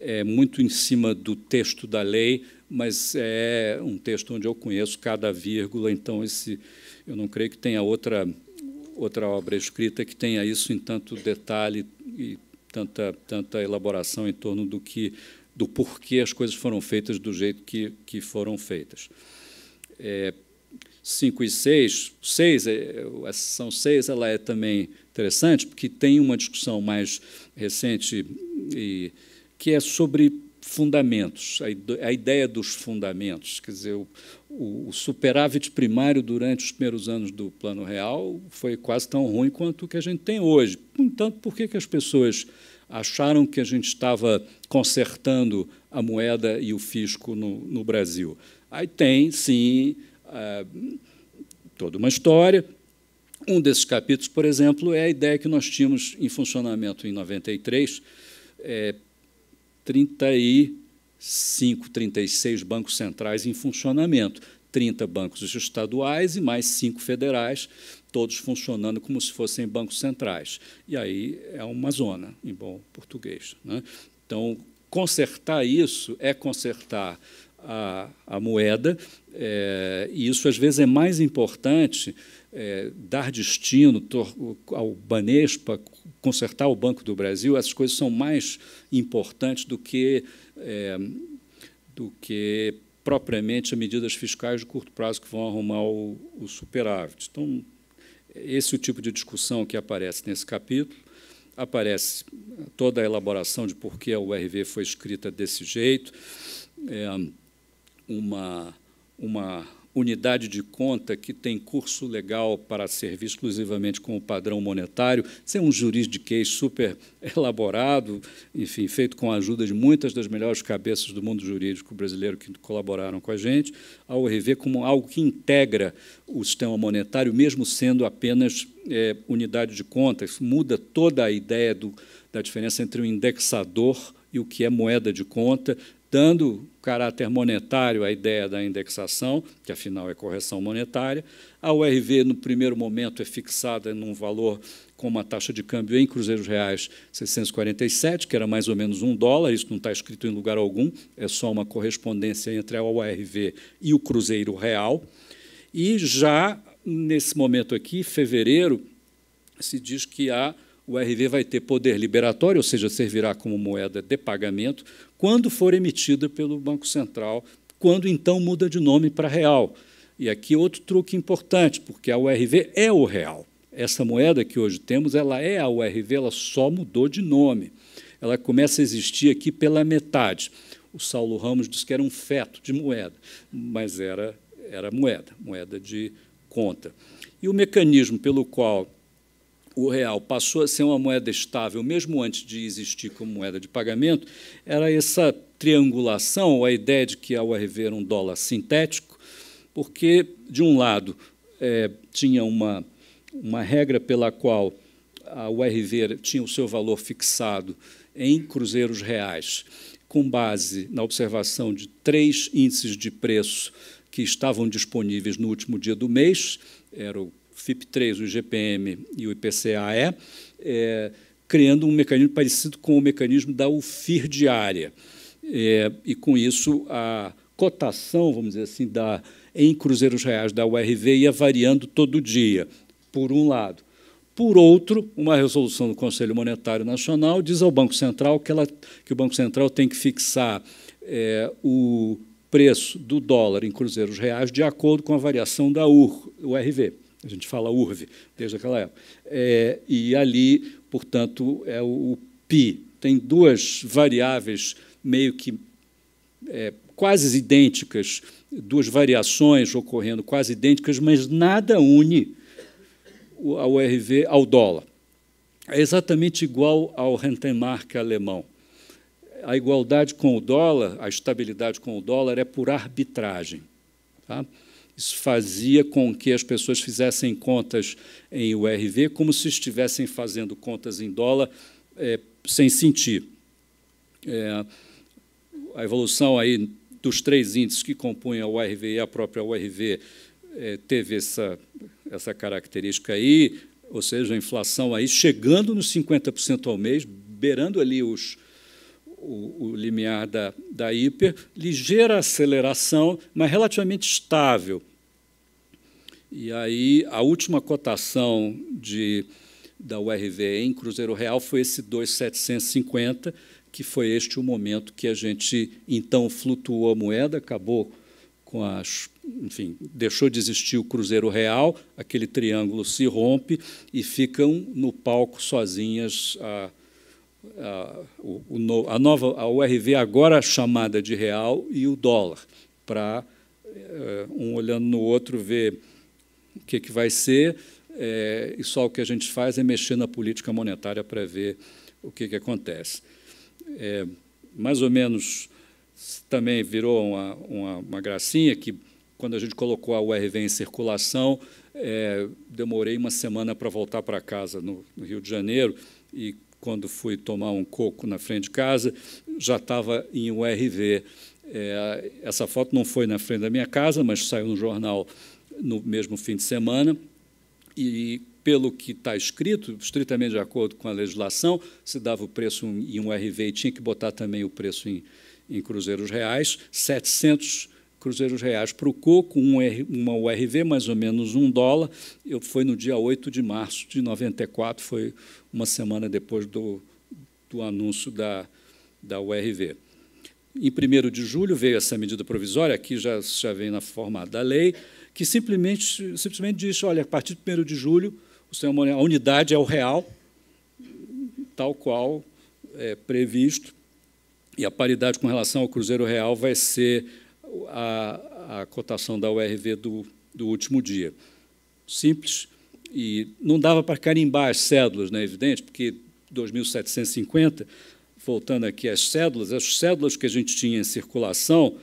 é muito em cima do texto da lei, mas é um texto onde eu conheço cada vírgula, então esse, eu não creio que tenha outra, outra obra escrita que tenha isso em tanto detalhe e Tanta, tanta elaboração em torno do, que, do porquê as coisas foram feitas do jeito que, que foram feitas. É, cinco e seis, seis é, a sessão seis ela é também interessante, porque tem uma discussão mais recente e, que é sobre fundamentos, a, a ideia dos fundamentos. Quer dizer, o, o superávit primário durante os primeiros anos do Plano Real foi quase tão ruim quanto o que a gente tem hoje. No entanto, por que, que as pessoas acharam que a gente estava consertando a moeda e o fisco no, no Brasil? Aí tem, sim, uh, toda uma história. Um desses capítulos, por exemplo, é a ideia que nós tínhamos em funcionamento em noventa e três, é, trinta e cinco, trinta e seis bancos centrais em funcionamento, trinta bancos estaduais e mais cinco federais, todos funcionando como se fossem bancos centrais. E aí é uma zona, em bom português, né? Então, consertar isso é consertar a, a moeda, é, e isso, às vezes, é mais importante, é, dar destino ao Banespa, consertar o Banco do Brasil. Essas coisas são mais importantes do que, é, do que propriamente as medidas fiscais de curto prazo que vão arrumar o, o superávit. Então, esse é o tipo de discussão que aparece nesse capítulo. Aparece toda a elaboração de por que a U R V foi escrita desse jeito, é, uma, uma unidade de conta que tem curso legal para servir exclusivamente como padrão monetário, sem um juridiquês super elaborado, enfim, feito com a ajuda de muitas das melhores cabeças do mundo jurídico brasileiro que colaboraram com a gente, a U R V como algo que integra o sistema monetário, mesmo sendo apenas é, unidade de conta. Isso muda toda a ideia do, da diferença entre o indexador e o que é moeda de conta, dando caráter monetário à ideia da indexação, que, afinal, é correção monetária. A U R V, no primeiro momento, é fixada num valor com uma taxa de câmbio em cruzeiros reais seiscentos e quarenta e sete, que era mais ou menos um dólar. Isso não está escrito em lugar algum, é só uma correspondência entre a U R V e o cruzeiro real. E já nesse momento aqui, fevereiro, se diz que a U R V vai ter poder liberatório, ou seja, servirá como moeda de pagamento, quando for emitida pelo Banco Central, quando, então, muda de nome para real. E aqui outro truque importante, porque a U R V é o real. Essa moeda que hoje temos, ela é a U R V, ela só mudou de nome. Ela começa a existir aqui pela metade. O Saulo Ramos disse que era um feto de moeda, mas era, era moeda, moeda de conta. E o mecanismo pelo qual o real passou a ser uma moeda estável, mesmo antes de existir como moeda de pagamento, era essa triangulação, a ideia de que a U R V era um dólar sintético, porque, de um lado, é, tinha uma, uma regra pela qual a U R V tinha o seu valor fixado em cruzeiros reais, com base na observação de três índices de preço que estavam disponíveis no último dia do mês, era o F I P três, o I G P M e o I P C A E, é, criando um mecanismo parecido com o mecanismo da U F I R diária. É, e, com isso, a cotação, vamos dizer assim, da, em cruzeiros reais da U R V ia variando todo dia, por um lado. Por outro, uma resolução do Conselho Monetário Nacional diz ao Banco Central que, ela, que o Banco Central tem que fixar é, o preço do dólar em cruzeiros reais de acordo com a variação da U R V. A gente fala U R V desde aquela época. É, e ali, portanto, é o, o P I. Tem duas variáveis meio que é, quase idênticas, duas variações ocorrendo quase idênticas, mas nada une a U R V ao dólar. É exatamente igual ao Rentenmark alemão. A igualdade com o dólar, a estabilidade com o dólar, é por arbitragem. Tá? Isso fazia com que as pessoas fizessem contas em U R V como se estivessem fazendo contas em dólar é, sem sentir. É, a evolução aí dos três índices que compunham a U R V e a própria U R V é, teve essa, essa característica aí, ou seja, a inflação aí chegando nos cinquenta por cento ao mês, beirando ali os... O, o limiar da, da hiper, ligeira aceleração, mas relativamente estável. E aí a última cotação de, da U R V em cruzeiro real foi esse dois mil setecentos e cinquenta, que foi este o momento que a gente, então, flutuou a moeda, acabou com as... Enfim, deixou de existir o cruzeiro real, aquele triângulo se rompe e ficam no palco sozinhas a... A, o, a nova a U R V, agora chamada de real, e o dólar, para é, um olhando no outro ver o que, que vai ser, é, e só o que a gente faz é mexer na política monetária para ver o que, que acontece. É, mais ou menos também virou uma, uma, uma gracinha, que quando a gente colocou a U R V em circulação, é, demorei uma semana para voltar para casa no, no Rio de Janeiro, e quando fui tomar um coco na frente de casa, já estava em U R V. É, essa foto não foi na frente da minha casa, mas saiu no jornal no mesmo fim de semana, e, pelo que está escrito, estritamente de acordo com a legislação, se dava o preço em um R V e tinha que botar também o preço em, em cruzeiros reais, setecentos cruzeiros reais para o coco, um, uma U R V, mais ou menos um dólar. Eu, foi no dia oito de março de noventa e quatro, foi uma semana depois do, do anúncio da, da U R V. Em primeiro de julho veio essa medida provisória, aqui já, já vem na forma da lei, que simplesmente, simplesmente diz, olha, a partir de primeiro de julho, a unidade é o real, tal qual é previsto, e a paridade com relação ao cruzeiro real vai ser a, a cotação da U R V do, do último dia. Simples, e não dava para carimbar as cédulas, né, evidente, porque dois mil setecentos e cinquenta, voltando aqui às cédulas, as cédulas que a gente tinha em circulação,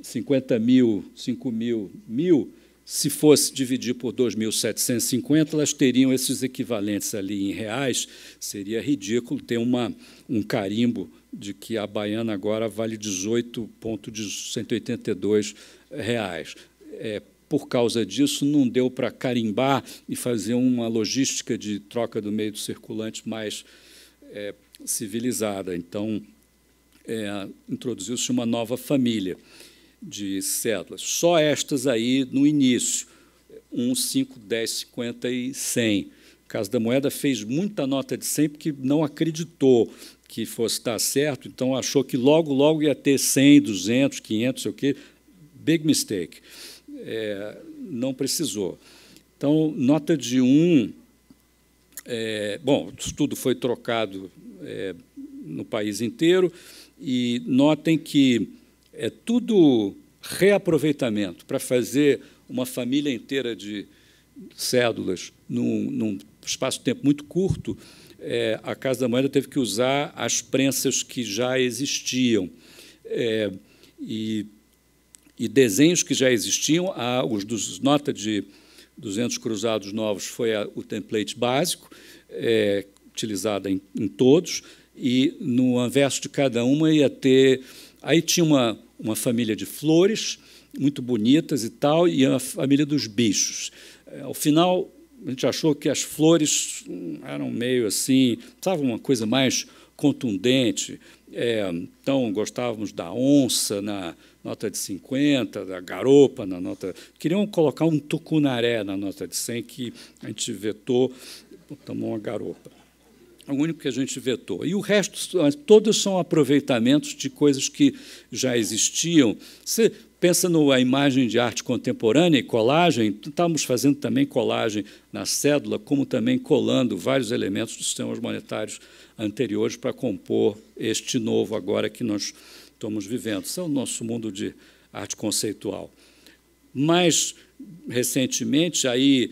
cinquenta mil, cinco mil, mil, se fosse dividir por dois mil setecentos e cinquenta, elas teriam esses equivalentes ali em reais. Seria ridículo ter uma, um carimbo de que a baiana agora vale dezoito ponto cento e oitenta e dois reais. É, por causa disso, não deu para carimbar e fazer uma logística de troca do meio do circulante mais é, civilizada. Então, é, introduziu-se uma nova família de cédulas. Só estas aí no início, um, cinco, dez, cinquenta e cem. O caso da moeda fez muita nota de cem porque não acreditou que fosse dar certo, então achou que logo, logo ia ter cem, duzentos, quinhentos, sei o quê. Big mistake. É, não precisou. Então, nota de um... É, bom, isso tudo foi trocado é, no país inteiro, e notem que é tudo reaproveitamento para fazer uma família inteira de cédulas num, num espaço de tempo muito curto. É, a Casa da Moeda teve que usar as prensas que já existiam é, e, e desenhos que já existiam. A, os dos nota de duzentos cruzados novos foi a, o template básico, é, utilizado em, em todos, e no anverso de cada uma ia ter... Aí tinha uma... uma família de flores, muito bonitas e tal, e a família dos bichos. Ao final, a gente achou que as flores eram meio assim, precisava uma coisa mais contundente. É, então, gostávamos da onça na nota de cinquenta, da garopa na nota... Queriam colocar um tucunaré na nota de cem, que a gente vetou, tomou uma garopa. É o único que a gente vetou. E o resto, todos são aproveitamentos de coisas que já existiam. Você pensa na imagem de arte contemporânea e colagem, estávamos fazendo também colagem na cédula, como também colando vários elementos dos sistemas monetários anteriores para compor este novo agora que nós estamos vivendo. Isso é o nosso mundo de arte conceitual. Mais recentemente, aí...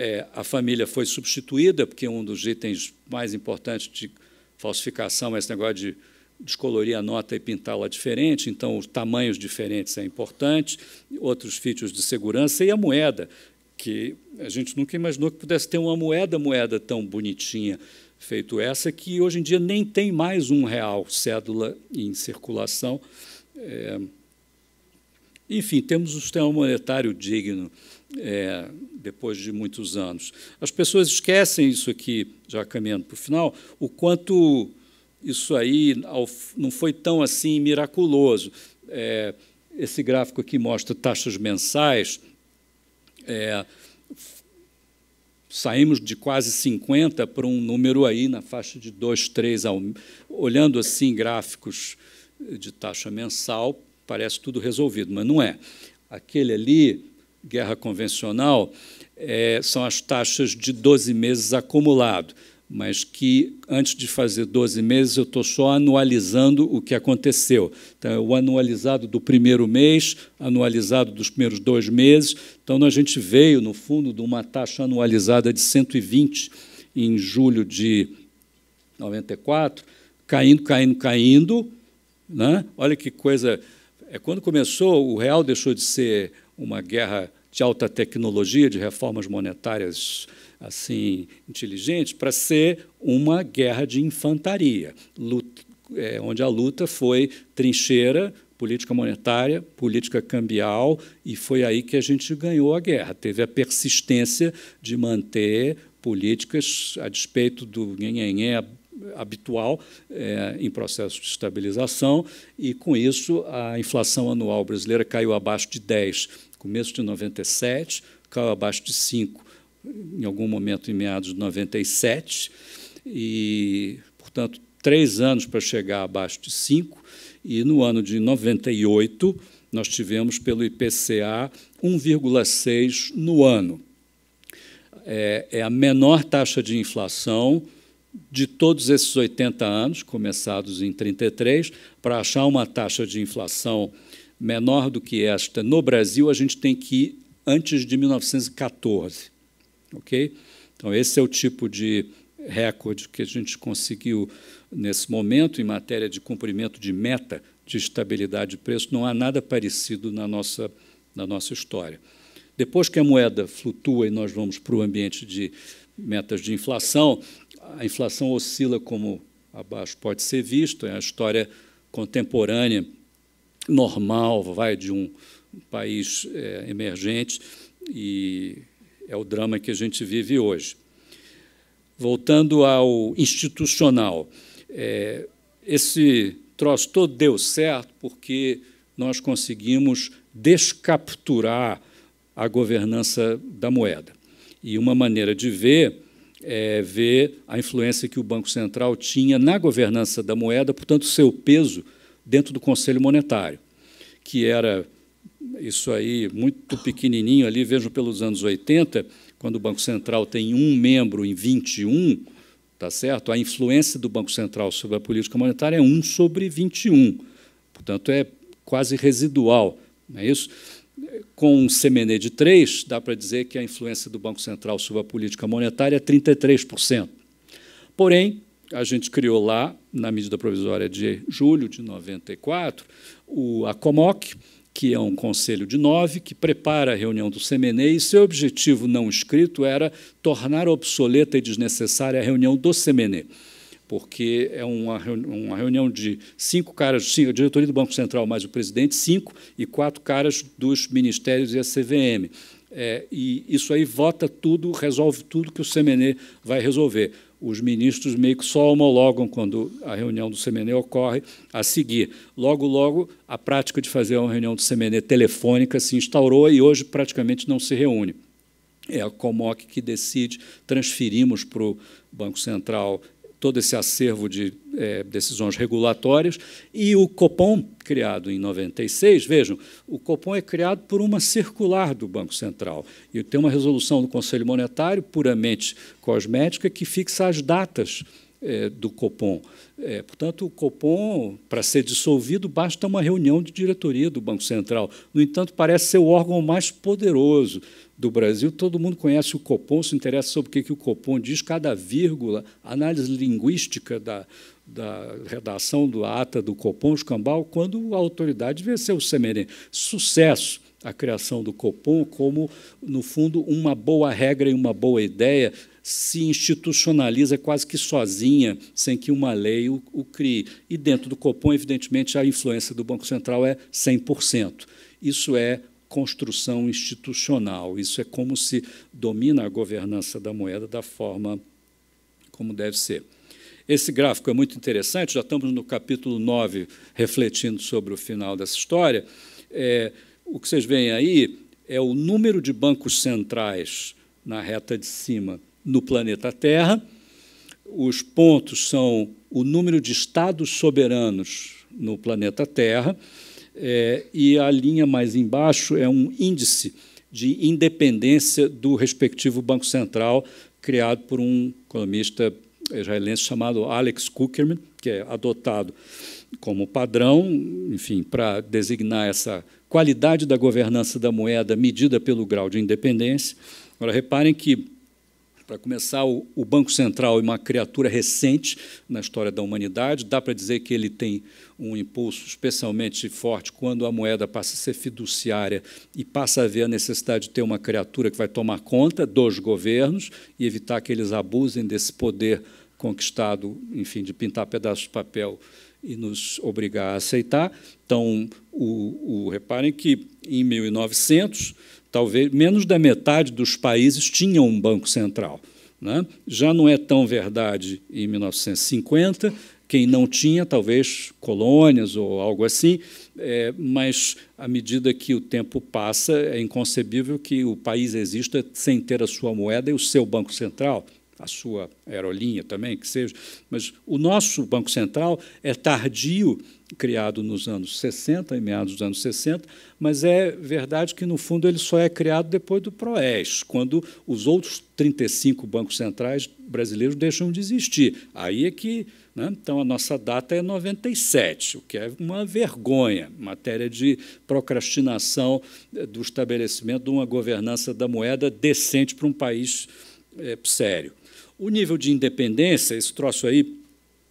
É, a família foi substituída, porque um dos itens mais importantes de falsificação é esse negócio de descolorir a nota e pintá-la diferente, então os tamanhos diferentes é importante, outros features de segurança, e a moeda, que a gente nunca imaginou que pudesse ter uma moeda, moeda tão bonitinha, feito essa, que hoje em dia nem tem mais um real cédula em circulação. É, enfim, temos um sistema monetário digno, É, depois de muitos anos. As pessoas esquecem isso aqui, já caminhando para o final, o quanto isso aí não foi tão assim miraculoso. É, esse gráfico aqui mostra taxas mensais. É, saímos de quase cinquenta para um número aí na faixa de dois, três. Olhando assim gráficos de taxa mensal, parece tudo resolvido, mas não é. Aquele ali... guerra convencional, é, são as taxas de doze meses acumulado, mas que, antes de fazer doze meses, eu estou só anualizando o que aconteceu. Então, o anualizado do primeiro mês, anualizado dos primeiros dois meses. Então, a gente veio, no fundo, de uma taxa anualizada de cento e vinte em julho de noventa e quatro, caindo, caindo, caindo, Né? Olha que coisa... É, quando começou, o real deixou de ser uma guerra de alta tecnologia, de reformas monetárias assim inteligentes, para ser uma guerra de infantaria, luta, é, onde a luta foi trincheira, política monetária, política cambial, e foi aí que a gente ganhou a guerra. Teve a persistência de manter políticas, a despeito do nhenhenhé habitual, é, em processo de estabilização, e, com isso, a inflação anual brasileira caiu abaixo de dez por cento, começo de noventa e sete, caiu abaixo de cinco por cento, em algum momento, em meados de noventa e sete, e, portanto, três anos para chegar abaixo de cinco por cento, e, no ano de noventa e oito, nós tivemos, pelo I P C A, um vírgula seis por cento no ano. É, é a menor taxa de inflação de todos esses oitenta anos, começados em trinta e três, para achar uma taxa de inflação menor do que esta no Brasil, a gente tem que ir antes de mil novecentos e catorze. Okay? Então, esse é o tipo de recorde que a gente conseguiu nesse momento em matéria de cumprimento de meta de estabilidade de preço. Não há nada parecido na nossa, na nossa história. Depois que a moeda flutua e nós vamos para o ambiente de metas de inflação, a inflação oscila, como abaixo pode ser visto, é a história contemporânea, normal, vai de um país é, emergente, e é o drama que a gente vive hoje. Voltando ao institucional, é, esse troço todo deu certo porque nós conseguimos descapturar a governança da moeda. E uma maneira de ver... É, ver a influência que o Banco Central tinha na governança da moeda, portanto, seu peso dentro do Conselho Monetário, que era isso aí, muito pequenininho ali, vejo pelos anos oitenta, quando o Banco Central tem um membro em vinte e um, tá certo? A influência do Banco Central sobre a política monetária é um sobre vinte e um, portanto, é quase residual, não é isso? Com um C M N de três, dá para dizer que a influência do Banco Central sobre a política monetária é trinta e três por cento. Porém, a gente criou lá, na medida provisória de julho de noventa e quatro, o, a COMOC, que é um conselho de nove, que prepara a reunião do C M N, e seu objetivo não escrito era tornar obsoleta e desnecessária a reunião do C M N, porque é uma reunião de cinco caras, cinco, a diretoria do Banco Central mais o presidente, cinco, e quatro caras dos ministérios e a C V M. É, e isso aí vota tudo, resolve tudo que o C M N vai resolver. Os ministros meio que só homologam quando a reunião do C M N ocorre a seguir. Logo, logo, a prática de fazer uma reunião do C M N telefônica se instaurou e hoje praticamente não se reúne. É a COMOC que decide, transferimos para o Banco Central todo esse acervo de é, decisões regulatórias, e o COPOM, criado em noventa e seis, vejam, o COPOM é criado por uma circular do Banco Central, e tem uma resolução do Conselho Monetário, puramente cosmética, que fixa as datas é, do COPOM. É, portanto, o COPOM, para ser dissolvido, basta uma reunião de diretoria do Banco Central. No entanto, parece ser o órgão mais poderoso do Brasil. Todo mundo conhece o COPOM, se interessa sobre o que, que o COPOM diz, cada vírgula, análise linguística da, da redação do ata do COPOM, escambau, quando a autoridade venceu o C M N. Sucesso a criação do COPOM como, no fundo, uma boa regra e uma boa ideia se institucionaliza quase que sozinha, sem que uma lei o, o crie. E dentro do COPOM, evidentemente, a influência do Banco Central é cem por cento. Isso é construção institucional. Isso é como se domina a governança da moeda da forma como deve ser. Esse gráfico é muito interessante, já estamos no capítulo nove, refletindo sobre o final dessa história. É, o que vocês veem aí é o número de bancos centrais na reta de cima no planeta Terra. Os pontos são o número de estados soberanos no planeta Terra. É, e a linha mais embaixo é um índice de independência do respectivo Banco Central, criado por um economista israelense chamado Alex Kuckerman, que é adotado como padrão, enfim, para designar essa qualidade da governança da moeda medida pelo grau de independência. Agora, reparem que Para começar, o Banco Central é uma criatura recente na história da humanidade. Dá para dizer que ele tem um impulso especialmente forte quando a moeda passa a ser fiduciária e passa a ver a necessidade de ter uma criatura que vai tomar conta dos governos e evitar que eles abusem desse poder conquistado, enfim, de pintar pedaços de papel e nos obrigar a aceitar. Então, o, o, reparem que, em mil e novecentos, talvez menos da metade dos países tinham um banco central, né? Já não é tão verdade em mil novecentos e cinquenta, quem não tinha, talvez colônias ou algo assim, é, mas, à medida que o tempo passa, é inconcebível que o país exista sem ter a sua moeda e o seu banco central, a sua aerolinha também, que seja. Mas o nosso Banco Central é tardio, criado nos anos sessenta, em meados dos anos sessenta, mas é verdade que, no fundo, ele só é criado depois do Proés, quando os outros trinta e cinco bancos centrais brasileiros deixam de existir. Aí é que, né, então, a nossa data é noventa e sete, o que é uma vergonha, matéria de procrastinação do estabelecimento de uma governança da moeda decente para um país é, sério. O nível de independência, esse troço aí,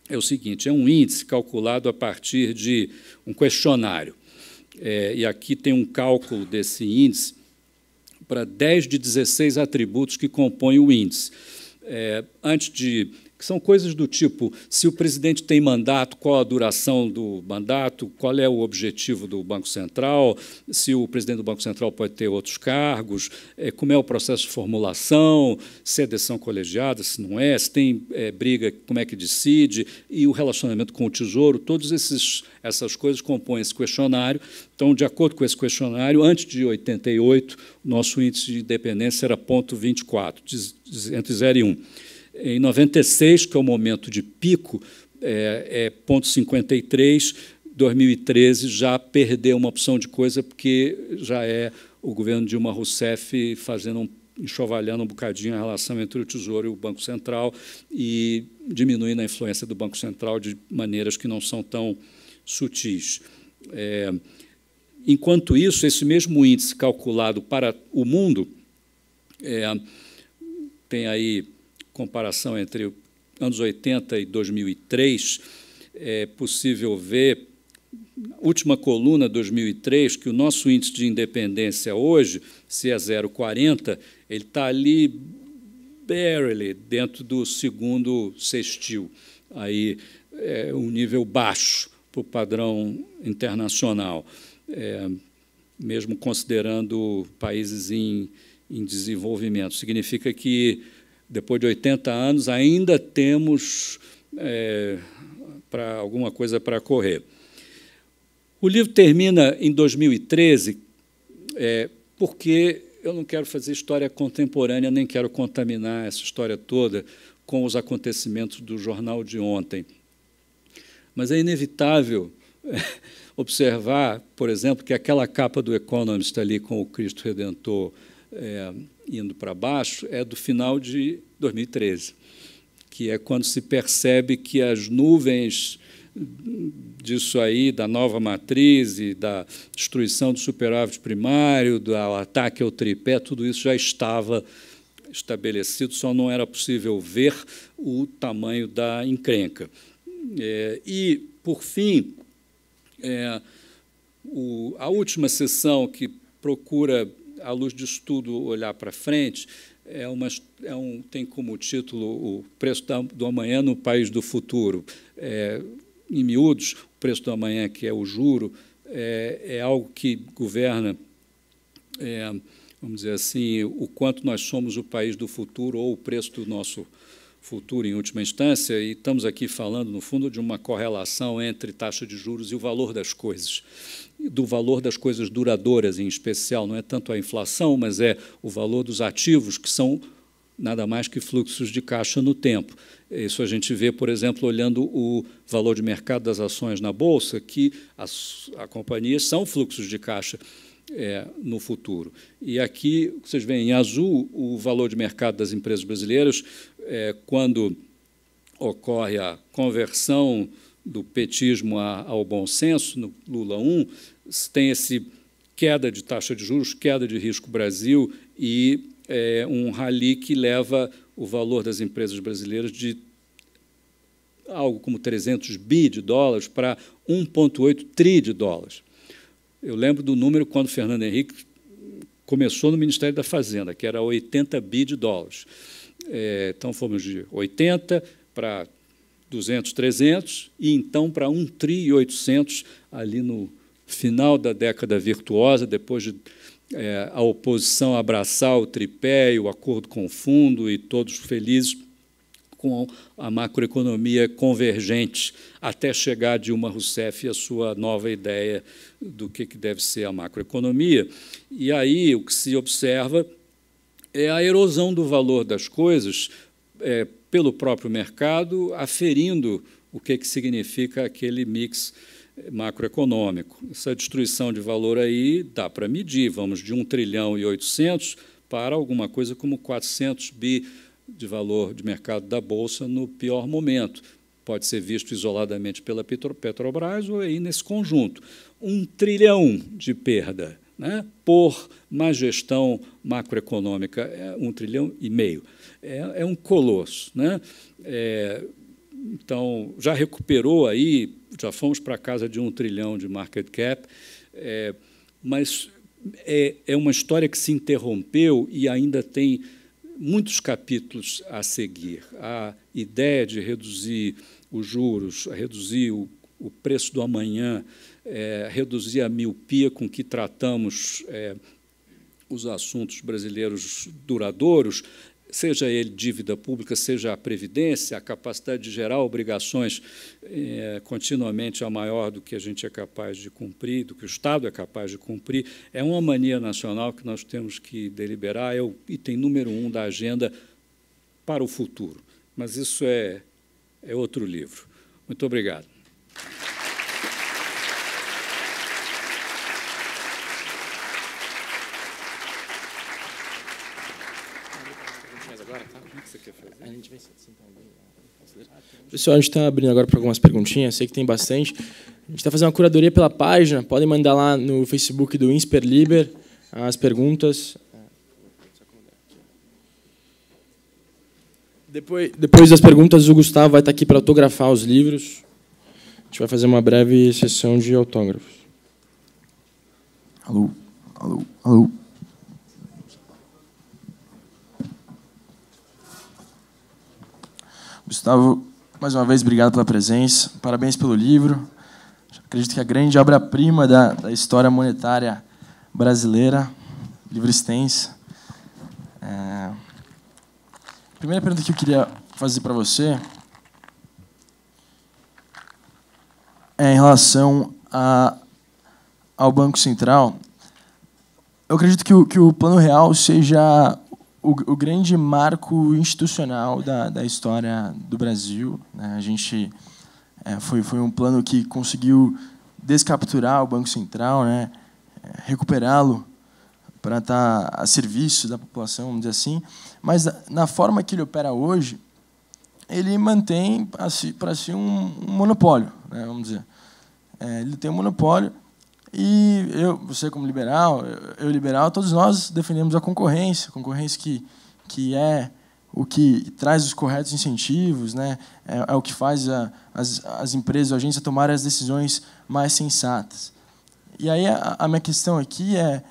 é o seguinte, é um índice calculado a partir de um questionário. É, e aqui tem um cálculo desse índice para dez de dezesseis atributos que compõem o índice. É, antes de... que são coisas do tipo, se o presidente tem mandato, qual a duração do mandato, qual é o objetivo do Banco Central, se o presidente do Banco Central pode ter outros cargos, como é o processo de formulação, se é decisão colegiada, se não é, se tem é, briga, como é que decide, e o relacionamento com o Tesouro, todas esses, essas coisas compõem esse questionário. Então, de acordo com esse questionário, antes de oitenta e oito, o nosso índice de independência era zero vírgula vinte e quatro, entre zero e um. Em noventa e seis, que é o momento de pico, é, é zero vírgula cinquenta e três, dois mil e treze já perdeu uma opção de coisa, porque já é o governo Dilma Rousseff fazendo um, enxovalhando um bocadinho a relação entre o Tesouro e o Banco Central e diminuindo a influência do Banco Central de maneiras que não são tão sutis. É, enquanto isso, esse mesmo índice calculado para o mundo, é, tem aí... comparação entre anos oitenta e dois mil e três, é possível ver, última coluna, dois mil e três, que o nosso índice de independência hoje, se é zero vírgula quarenta, ele está ali, barely, dentro do segundo sextil, aí é um nível baixo para o padrão internacional, é, mesmo considerando países em, em desenvolvimento. Significa que, depois de oitenta anos, ainda temos é, para alguma coisa para correr. O livro termina em dois mil e treze, é, porque eu não quero fazer história contemporânea, nem quero contaminar essa história toda com os acontecimentos do jornal de ontem. Mas é inevitável observar, por exemplo, que aquela capa do Economist ali com o Cristo Redentor é, indo para baixo, é do final de dois mil e treze, que é quando se percebe que as nuvens disso aí, da nova matriz e da destruição do superávit primário, do ataque ao tripé, tudo isso já estava estabelecido, só não era possível ver o tamanho da encrenca. É, e, por fim, é, o, a última sessão que procura... à luz disso tudo, olhar para frente, é uma, é um, tem como título o preço da, do amanhã no país do futuro. É, em miúdos, o preço do amanhã, que é o juro, é, é algo que governa, é, vamos dizer assim, o quanto nós somos o país do futuro ou o preço do nosso futuro, em última instância, e estamos aqui falando, no fundo, de uma correlação entre taxa de juros e o valor das coisas, do valor das coisas duradouras, em especial, não é tanto a inflação, mas é o valor dos ativos, que são nada mais que fluxos de caixa no tempo. Isso a gente vê, por exemplo, olhando o valor de mercado das ações na Bolsa, que as, as companhias são fluxos de caixa é, no futuro. E aqui, vocês veem em azul, o valor de mercado das empresas brasileiras, é, quando ocorre a conversão do petismo ao bom senso, no Lula um, tem esse queda de taxa de juros, queda de risco Brasil e é, um rally que leva o valor das empresas brasileiras de algo como trezentos bi de dólares para um vírgula oito tri de dólares. Eu lembro do número quando Fernando Henrique começou no Ministério da Fazenda, que era oitenta bi de dólares. É, então, fomos de oitenta para duzentos, trezentos, e então para um tri e oitocentos, ali no final da década virtuosa, depois de é, a oposição abraçar o tripé e o acordo com o fundo, e todos felizes com a macroeconomia convergente, até chegar a Dilma Rousseff e a sua nova ideia do que deve ser a macroeconomia. E aí o que se observa é a erosão do valor das coisas é, pelo próprio mercado, aferindo o que significa aquele mix macroeconômico. Essa destruição de valor aí dá para medir, vamos de um trilhão e oitocentos para alguma coisa como quatrocentos bi de valor de mercado da Bolsa no pior momento. Pode ser visto isoladamente pela Petro, Petrobras ou aí nesse conjunto. Um trilhão de perda, né, por má gestão macroeconômica, é um trilhão e meio. É, é um colosso, né? É, então, já recuperou aí, já fomos para a casa de um trilhão de market cap, é, mas é, é uma história que se interrompeu e ainda tem muitos capítulos a seguir. A ideia de reduzir os juros, reduzir o, o preço do amanhã, é, reduzir a miopia com que tratamos é, os assuntos brasileiros duradouros, seja ele dívida pública, seja a previdência, a capacidade de gerar obrigações é, continuamente é maior do que a gente é capaz de cumprir, do que o Estado é capaz de cumprir, é uma mania nacional que nós temos que deliberar, é o item número um da agenda para o futuro. Mas isso é, é outro livro. Muito obrigado. Pessoal, a gente está abrindo agora para algumas perguntinhas, sei que tem bastante. A gente está fazendo uma curadoria pela página, podem mandar lá no Facebook do Insper Liber as perguntas. Depois, depois das perguntas, o Gustavo vai estar aqui para autografar os livros. A gente vai fazer uma breve sessão de autógrafos. Alô, alô, alô. Gustavo, mais uma vez, obrigado pela presença. Parabéns pelo livro. Acredito que é a grande obra-prima da, da história monetária brasileira. Livro extenso. É... A primeira pergunta que eu queria fazer para você é em relação a, ao Banco Central. Eu acredito que o, que o Plano Real seja O, o grande marco institucional da, da história do Brasil, né? A gente é, foi, foi um plano que conseguiu descapturar o Banco Central, né? É, recuperá-lo para estar a serviço da população, vamos dizer assim. Mas, na forma que ele opera hoje, ele mantém para si, para si um, um monopólio, né? Vamos dizer. É, ele tem um monopólio. E eu, você como liberal, eu liberal, todos nós defendemos a concorrência, concorrência que, que é o que traz os corretos incentivos, né? é, é o que faz a, as, as empresas, a agência tomar as decisões mais sensatas. E aí a, a minha questão aqui é,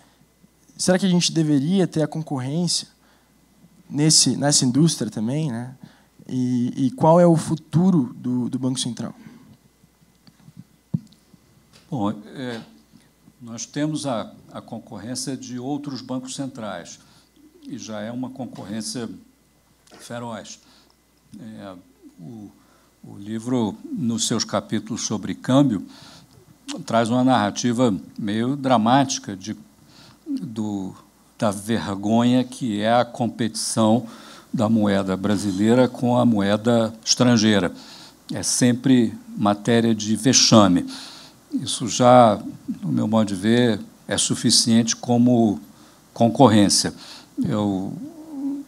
será que a gente deveria ter a concorrência nesse, nessa indústria também, né? E, e qual é o futuro do, do Banco Central? Bom, é... nós temos a, a concorrência de outros bancos centrais, e já é uma concorrência feroz. É, o, o livro, nos seus capítulos sobre câmbio, traz uma narrativa meio dramática de, do, da vergonha que é a competição da moeda brasileira com a moeda estrangeira. É sempre matéria de vexame. Isso já, no meu modo de ver, é suficiente como concorrência. Eu,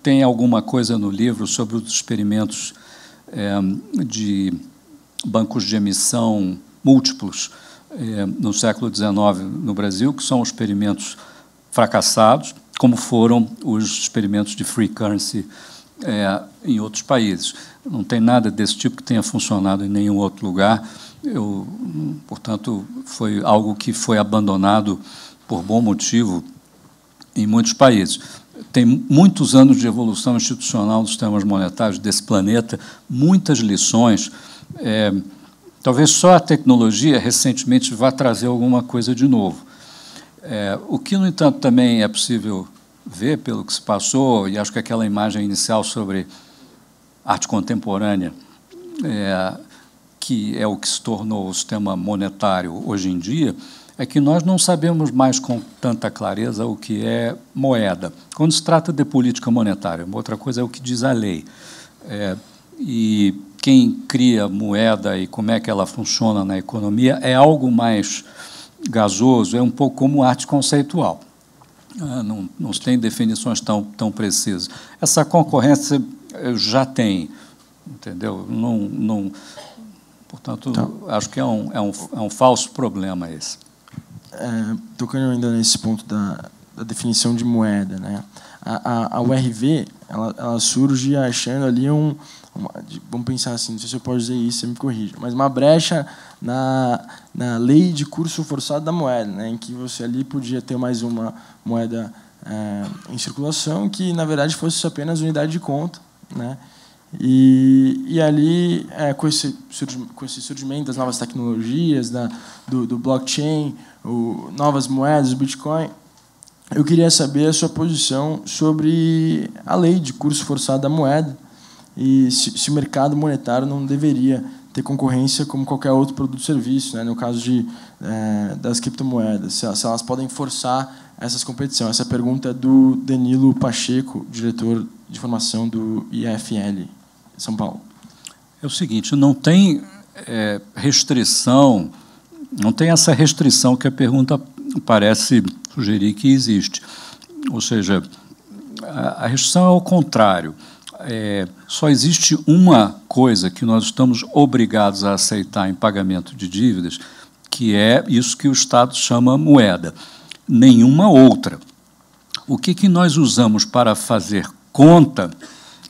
tem alguma coisa no livro sobre os experimentos é, de bancos de emissão múltiplos é, no século dezenove no Brasil, que são experimentos fracassados, como foram os experimentos de free currency é, em outros países. Não tem nada desse tipo que tenha funcionado em nenhum outro lugar. Eu, portanto, foi algo que foi abandonado por bom motivo em muitos países. Tem muitos anos de evolução institucional dos sistemas monetários desse planeta, muitas lições. É, talvez só a tecnologia, recentemente, vá trazer alguma coisa de novo. É, o que, no entanto, também é possível ver pelo que se passou, e acho que aquela imagem inicial sobre arte contemporânea, é, que é o que se tornou o sistema monetário hoje em dia, é que nós não sabemos mais com tanta clareza o que é moeda. Quando se trata de política monetária, uma outra coisa é o que diz a lei. É, e quem cria moeda e como é que ela funciona na economia é algo mais gasoso, é um pouco como arte conceitual. Não, não se tem definições tão, tão precisas. Essa concorrência já tem, entendeu? Não, não, portanto, então, acho que é um, é, um, é um falso problema esse. É, tocando ainda nesse ponto da, da definição de moeda, né? A, a, a U R V ela, ela surge achando ali um, uma, vamos pensar assim, não sei se eu posso dizer isso, você me corrija, mas uma brecha na, na lei de curso forçado da moeda, né? Em que você ali podia ter mais uma moeda é, em circulação que na verdade fosse apenas unidade de conta, né? E, e ali, é, com, esse, com esse surgimento das novas tecnologias, da, do, do blockchain, o, novas moedas, o Bitcoin, eu queria saber a sua posição sobre a lei de curso forçado da moeda e se, se o mercado monetário não deveria ter concorrência como qualquer outro produto ou serviço, né, no caso de, é, das criptomoedas, se, se elas podem forçar essas competições. Essa pergunta é do Danilo Pacheco, diretor de formação do I A F L. São Paulo. É o seguinte, não tem é, restrição, não tem essa restrição que a pergunta parece sugerir que existe. Ou seja, a, a restrição é o contrário. É, só existe uma coisa que nós estamos obrigados a aceitar em pagamento de dívidas, que é isso que o Estado chama moeda. Nenhuma outra. O que, que nós usamos para fazer conta...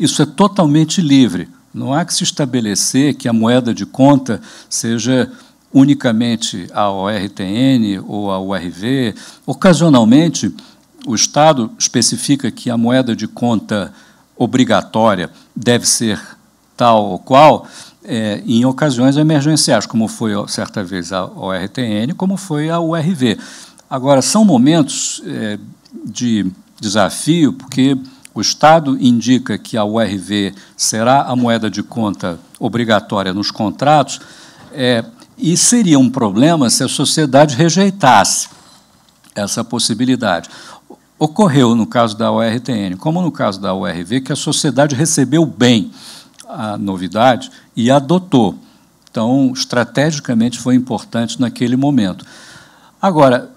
Isso é totalmente livre. Não há que se estabelecer que a moeda de conta seja unicamente a O R T N ou a U R V. Ocasionalmente, o Estado especifica que a moeda de conta obrigatória deve ser tal ou qual é, em ocasiões emergenciais, como foi, certa vez, a O R T N, como foi a U R V. Agora, são momentos é, de desafio, porque... O Estado indica que a U R V será a moeda de conta obrigatória nos contratos, é, e seria um problema se a sociedade rejeitasse essa possibilidade. Ocorreu no caso da O R T N, como no caso da U R V, que a sociedade recebeu bem a novidade e adotou. Então, estrategicamente, foi importante naquele momento. Agora,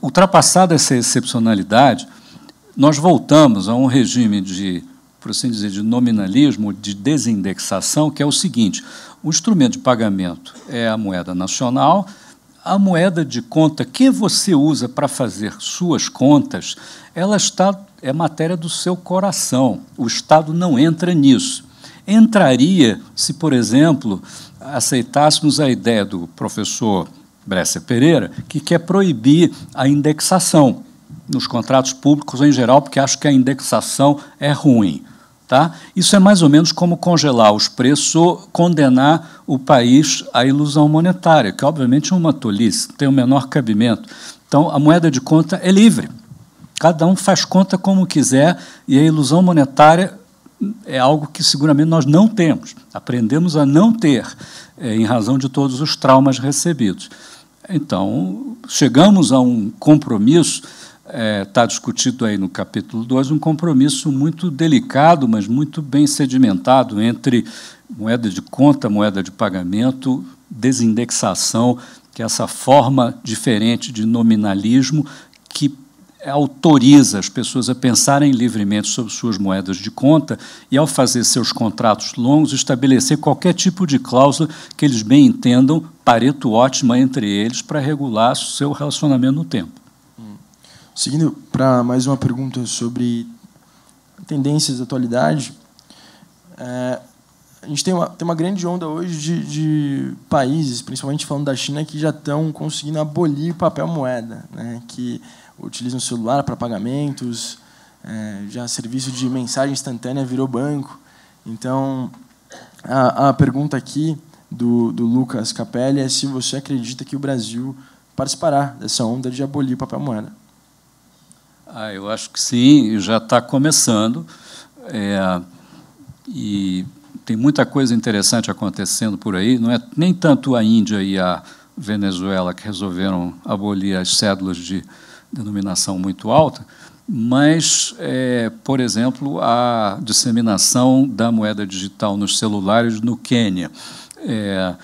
ultrapassada essa excepcionalidade, nós voltamos a um regime de, por assim dizer, de nominalismo, de desindexação, que é o seguinte: o instrumento de pagamento é a moeda nacional, a moeda de conta que você usa para fazer suas contas, ela está, é matéria do seu coração, o Estado não entra nisso. Entraria se, por exemplo, aceitássemos a ideia do professor Bresser Pereira, que quer proibir a indexação nos contratos públicos em geral, porque acho que a indexação é ruim. Tá? Isso é mais ou menos como congelar os preços ou condenar o país à ilusão monetária, que, obviamente, é uma tolice, tem o menor cabimento. Então, a moeda de conta é livre. Cada um faz conta como quiser, e a ilusão monetária é algo que, seguramente, nós não temos. Aprendemos a não ter, é, em razão de todos os traumas recebidos. Então, chegamos a um compromisso... Está é, discutido aí no capítulo dois um compromisso muito delicado, mas muito bem sedimentado entre moeda de conta, moeda de pagamento, desindexação, que é essa forma diferente de nominalismo que autoriza as pessoas a pensarem livremente sobre suas moedas de conta e, ao fazer seus contratos longos, estabelecer qualquer tipo de cláusula que eles bem entendam, pareto ótima entre eles, para regular seu relacionamento no tempo. Seguindo para mais uma pergunta sobre tendências da atualidade, é, a gente tem uma, tem uma grande onda hoje de, de países, principalmente falando da China, que já estão conseguindo abolir o papel moeda, né, que utilizam o celular para pagamentos, é, já serviço de mensagem instantânea virou banco. Então, a, a pergunta aqui do, do Lucas Capelli é se você acredita que o Brasil participará dessa onda de abolir o papel moeda. Ah, eu acho que sim, já está começando. É, e tem muita coisa interessante acontecendo por aí. Não é nem tanto a Índia e a Venezuela que resolveram abolir as cédulas de denominação muito alta, mas, é, por exemplo, a disseminação da moeda digital nos celulares no Quênia. É,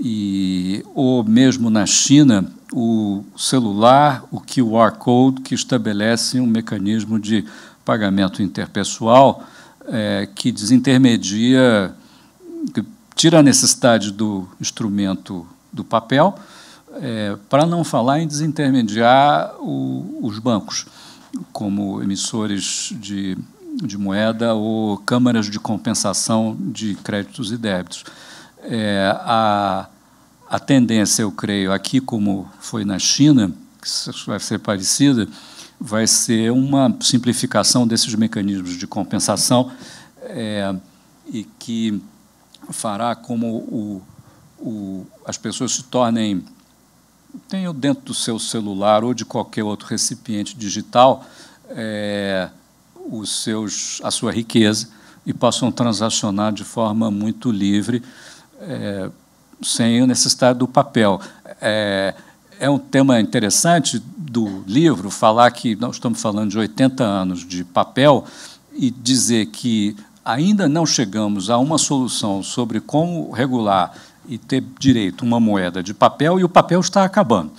e, ou mesmo na China, o celular, o Q R Code, que estabelece um mecanismo de pagamento interpessoal é, que desintermedia, que tira a necessidade do instrumento do papel, é, para não falar em desintermediar o, os bancos, como emissores de, de moeda ou câmaras de compensação de créditos e débitos. É, a, a tendência, eu creio, aqui como foi na China, que vai ser parecida, vai ser uma simplificação desses mecanismos de compensação é, e que fará como o, o, as pessoas se tornem... tenho dentro do seu celular ou de qualquer outro recipiente digital é, os seus, a sua riqueza e possam transacionar de forma muito livre, é, sem a necessidade do papel. É, é um tema interessante do livro falar que nós estamos falando de oitenta anos de papel e dizer que ainda não chegamos a uma solução sobre como regular e ter direito a uma moeda de papel, e o papel está acabando.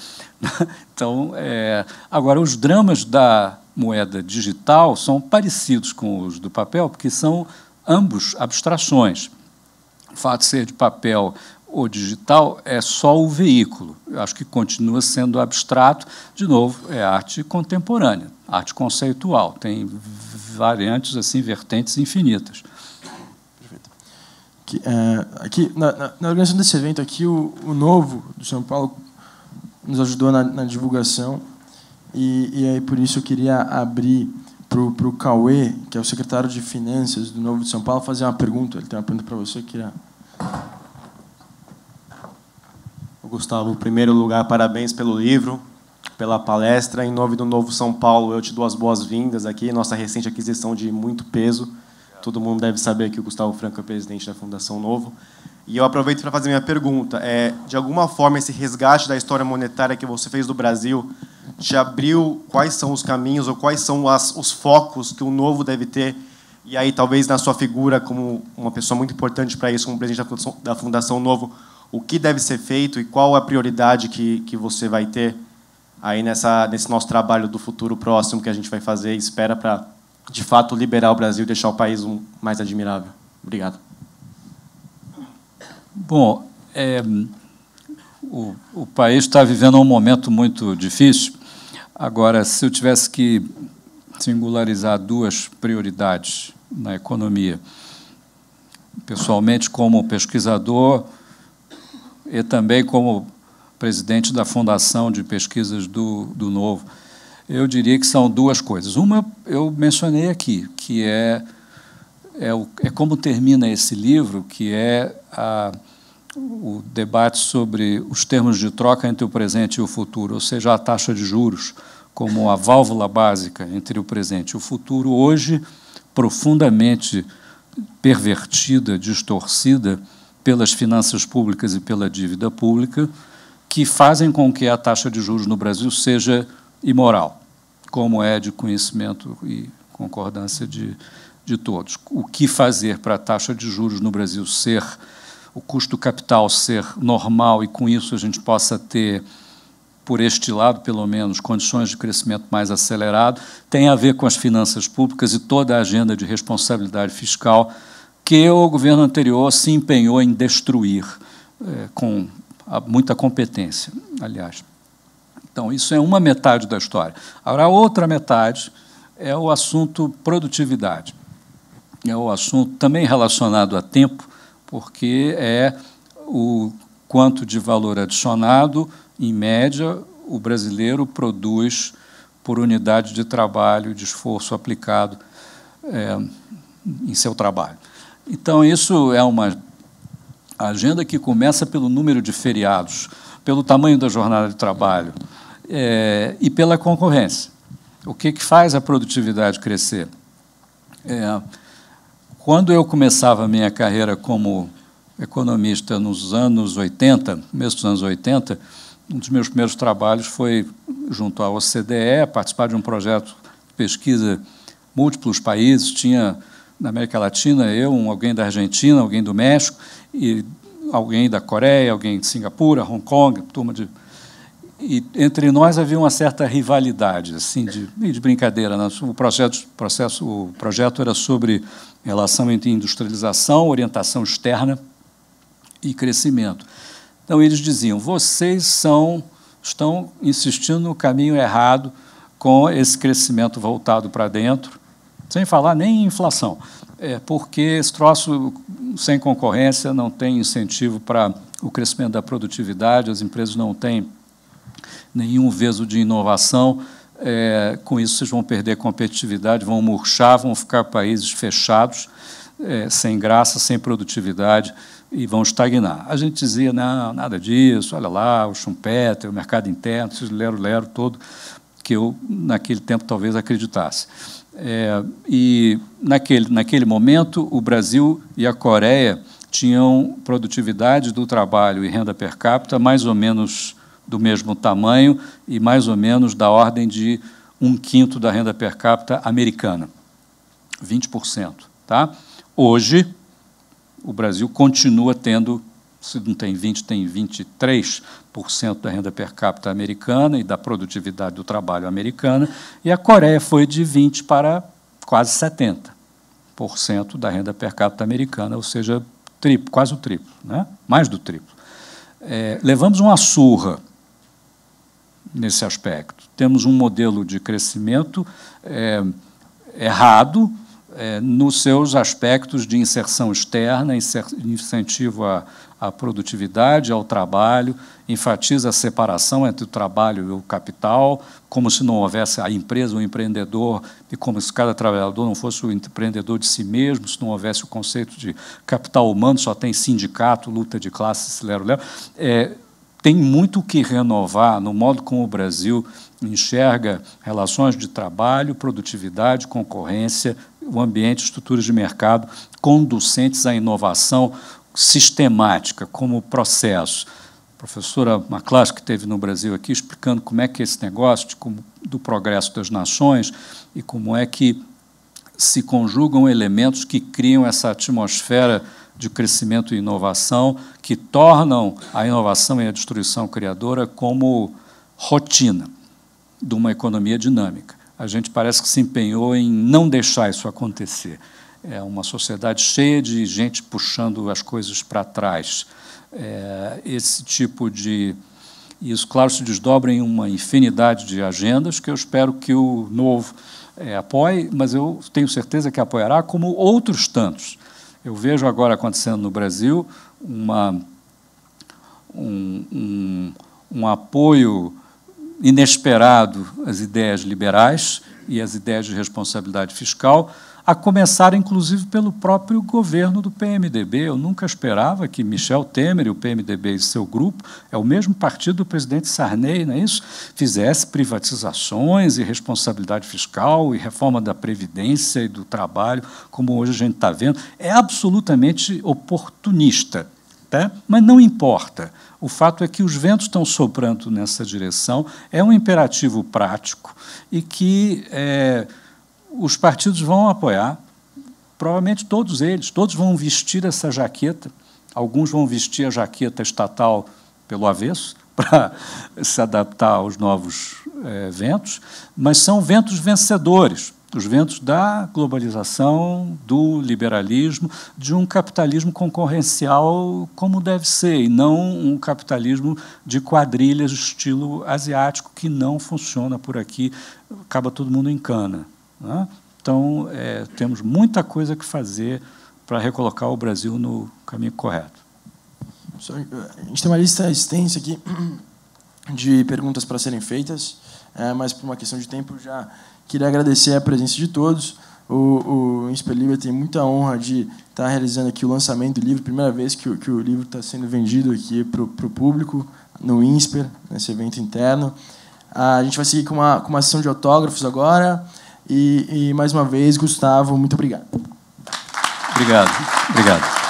Então, é, agora, os dramas da moeda digital são parecidos com os do papel, porque são ambos abstrações. O fato de ser de papel ou digital é só o veículo. Eu acho que continua sendo abstrato. De novo, é arte contemporânea, arte conceitual. Tem variantes, assim, vertentes infinitas. Que, é, aqui, na, na, na organização desse evento, aqui o, o Novo do São Paulo nos ajudou na, na divulgação, e, e aí por isso eu queria abrir para o Cauê, que é o secretário de Finanças do Novo de São Paulo, fazer uma pergunta. Ele tem uma pergunta para você. Eu queria... Gustavo, em primeiro lugar, parabéns pelo livro, pela palestra. Em nome do Novo São Paulo, eu te dou as boas-vindas aqui, nossa recente aquisição de muito peso. Todo mundo deve saber que o Gustavo Franco é presidente da Fundação Novo. E eu aproveito para fazer minha pergunta. É, de alguma forma, esse resgate da história monetária que você fez do Brasil te abriu quais são os caminhos ou quais são as, os focos que o Novo deve ter? E aí, talvez, na sua figura como uma pessoa muito importante para isso, como presidente da Fundação, da Fundação Novo, o que deve ser feito e qual a prioridade que, que você vai ter aí nessa, nesse nosso trabalho do futuro próximo que a gente vai fazer e espera para... de fato, liberar o Brasil e deixar o país um mais admirável. Obrigado. Bom, é, o, o país está vivendo um momento muito difícil. Agora, se eu tivesse que singularizar duas prioridades na economia, pessoalmente como pesquisador e também como presidente da Fundação de Pesquisas do, do Novo, eu diria que são duas coisas. Uma eu mencionei aqui, que é, é, o, é como termina esse livro, que é a, o debate sobre os termos de troca entre o presente e o futuro, ou seja, a taxa de juros como a válvula básica entre o presente e o futuro, hoje profundamente pervertida, distorcida pelas finanças públicas e pela dívida pública, que fazem com que a taxa de juros no Brasil seja... e moral, como é de conhecimento e concordância de, de todos. O que fazer para a taxa de juros no Brasil ser, o custo do capital ser normal e, com isso, a gente possa ter, por este lado, pelo menos, condições de crescimento mais acelerado, tem a ver com as finanças públicas e toda a agenda de responsabilidade fiscal que o governo anterior se empenhou em destruir, é, com muita competência, aliás. Então, isso é uma metade da história. Agora, a outra metade é o assunto produtividade. É o assunto também relacionado a tempo, porque é o quanto de valor adicionado, em média, o brasileiro produz por unidade de trabalho, de esforço aplicado é, em seu trabalho. Então, isso é uma agenda que começa pelo número de feriados, pelo tamanho da jornada de trabalho é, e pela concorrência. O que, que faz a produtividade crescer? É, quando eu começava a minha carreira como economista nos anos oitenta, começo dos anos oitenta, um dos meus primeiros trabalhos foi, junto à O C D E, participar de um projeto de pesquisa múltiplos países. Tinha, na América Latina, eu, um, alguém da Argentina, alguém do México, e alguém da Coreia, alguém de Singapura, Hong Kong, turma de... E entre nós havia uma certa rivalidade, assim, de, de brincadeira. Né? O, projeto, processo, o projeto era sobre relação entre industrialização, orientação externa e crescimento. Então, eles diziam, vocês são, estão insistindo no caminho errado com esse crescimento voltado para dentro, sem falar nem em inflação, é porque esse troço sem concorrência não tem incentivo para o crescimento da produtividade, as empresas não têm nenhum veso de inovação, é, com isso vocês vão perder competitividade, vão murchar, vão ficar países fechados, é, sem graça, sem produtividade, e vão estagnar. A gente dizia, não, nada disso, olha lá, o Schumpeter, o mercado interno, esses lero-lero todo, que eu, naquele tempo, talvez acreditasse. É, e, naquele, naquele momento, o Brasil e a Coreia tinham produtividade do trabalho e renda per capita mais ou menos do mesmo tamanho e mais ou menos da ordem de um quinto da renda per capita americana, vinte por cento. Tá? Hoje, o Brasil continua tendo, se não tem vinte, tem vinte e três por cento da renda per capita americana e da produtividade do trabalho americana, e a Coreia foi de vinte por cento para quase setenta por cento da renda per capita americana, ou seja, triplo, quase o triplo, né? Mais do triplo. É, levamos uma surra nesse aspecto. Temos um modelo de crescimento é, errado, É, nos seus aspectos de inserção externa, inser, incentivo à, à produtividade, ao trabalho, enfatiza a separação entre o trabalho e o capital, como se não houvesse a empresa, o empreendedor, e como se cada trabalhador não fosse o empreendedor de si mesmo, se não houvesse o conceito de capital humano, só tem sindicato, luta de classes, lero-lero. É, tem muito que renovar no modo como o Brasil enxerga relações de trabalho, produtividade, concorrência, o ambiente, estruturas de mercado conducentes à inovação sistemática, como processo. A professora Maclás, que esteve no Brasil aqui, explicando como é que é esse negócio de, como, do progresso das nações e como é que se conjugam elementos que criam essa atmosfera de crescimento e inovação, que tornam a inovação e a destruição criadora como rotina de uma economia dinâmica. A gente parece que se empenhou em não deixar isso acontecer. É uma sociedade cheia de gente puxando as coisas para trás. É, esse tipo de... Isso, claro, se desdobra em uma infinidade de agendas que eu espero que o novo é, apoie, mas eu tenho certeza que apoiará, como outros tantos. Eu vejo agora acontecendo no Brasil uma, um, um, um apoio inesperado as ideias liberais e as ideias de responsabilidade fiscal, a começar, inclusive, pelo próprio governo do P M D B. Eu nunca esperava que Michel Temer e o P M D B e seu grupo, é o mesmo partido do presidente Sarney, não é isso? Fizesse privatizações e responsabilidade fiscal e reforma da Previdência e do trabalho, como hoje a gente está vendo. É absolutamente oportunista, tá? Mas não importa. O fato é que os ventos estão soprando nessa direção, é um imperativo prático e que é, os partidos vão apoiar, provavelmente todos eles, todos vão vestir essa jaqueta, alguns vão vestir a jaqueta estatal pelo avesso para se adaptar aos novos é, ventos, mas são ventos vencedores, os ventos da globalização, do liberalismo, de um capitalismo concorrencial como deve ser, e não um capitalismo de quadrilhas estilo asiático que não funciona por aqui, acaba todo mundo em cana, né? Então, é, temos muita coisa que fazer para recolocar o Brasil no caminho correto. A gente tem uma lista extensa aqui de perguntas para serem feitas, é, mas, por uma questão de tempo, já queria agradecer a presença de todos. O, o Insper Liber tem muita honra de estar realizando aqui o lançamento do livro, primeira vez que o, que o livro está sendo vendido aqui para o público, no Insper, nesse evento interno. A gente vai seguir com uma, com uma sessão de autógrafos agora. E, e mais uma vez, Gustavo, muito obrigado. Obrigado. Obrigado.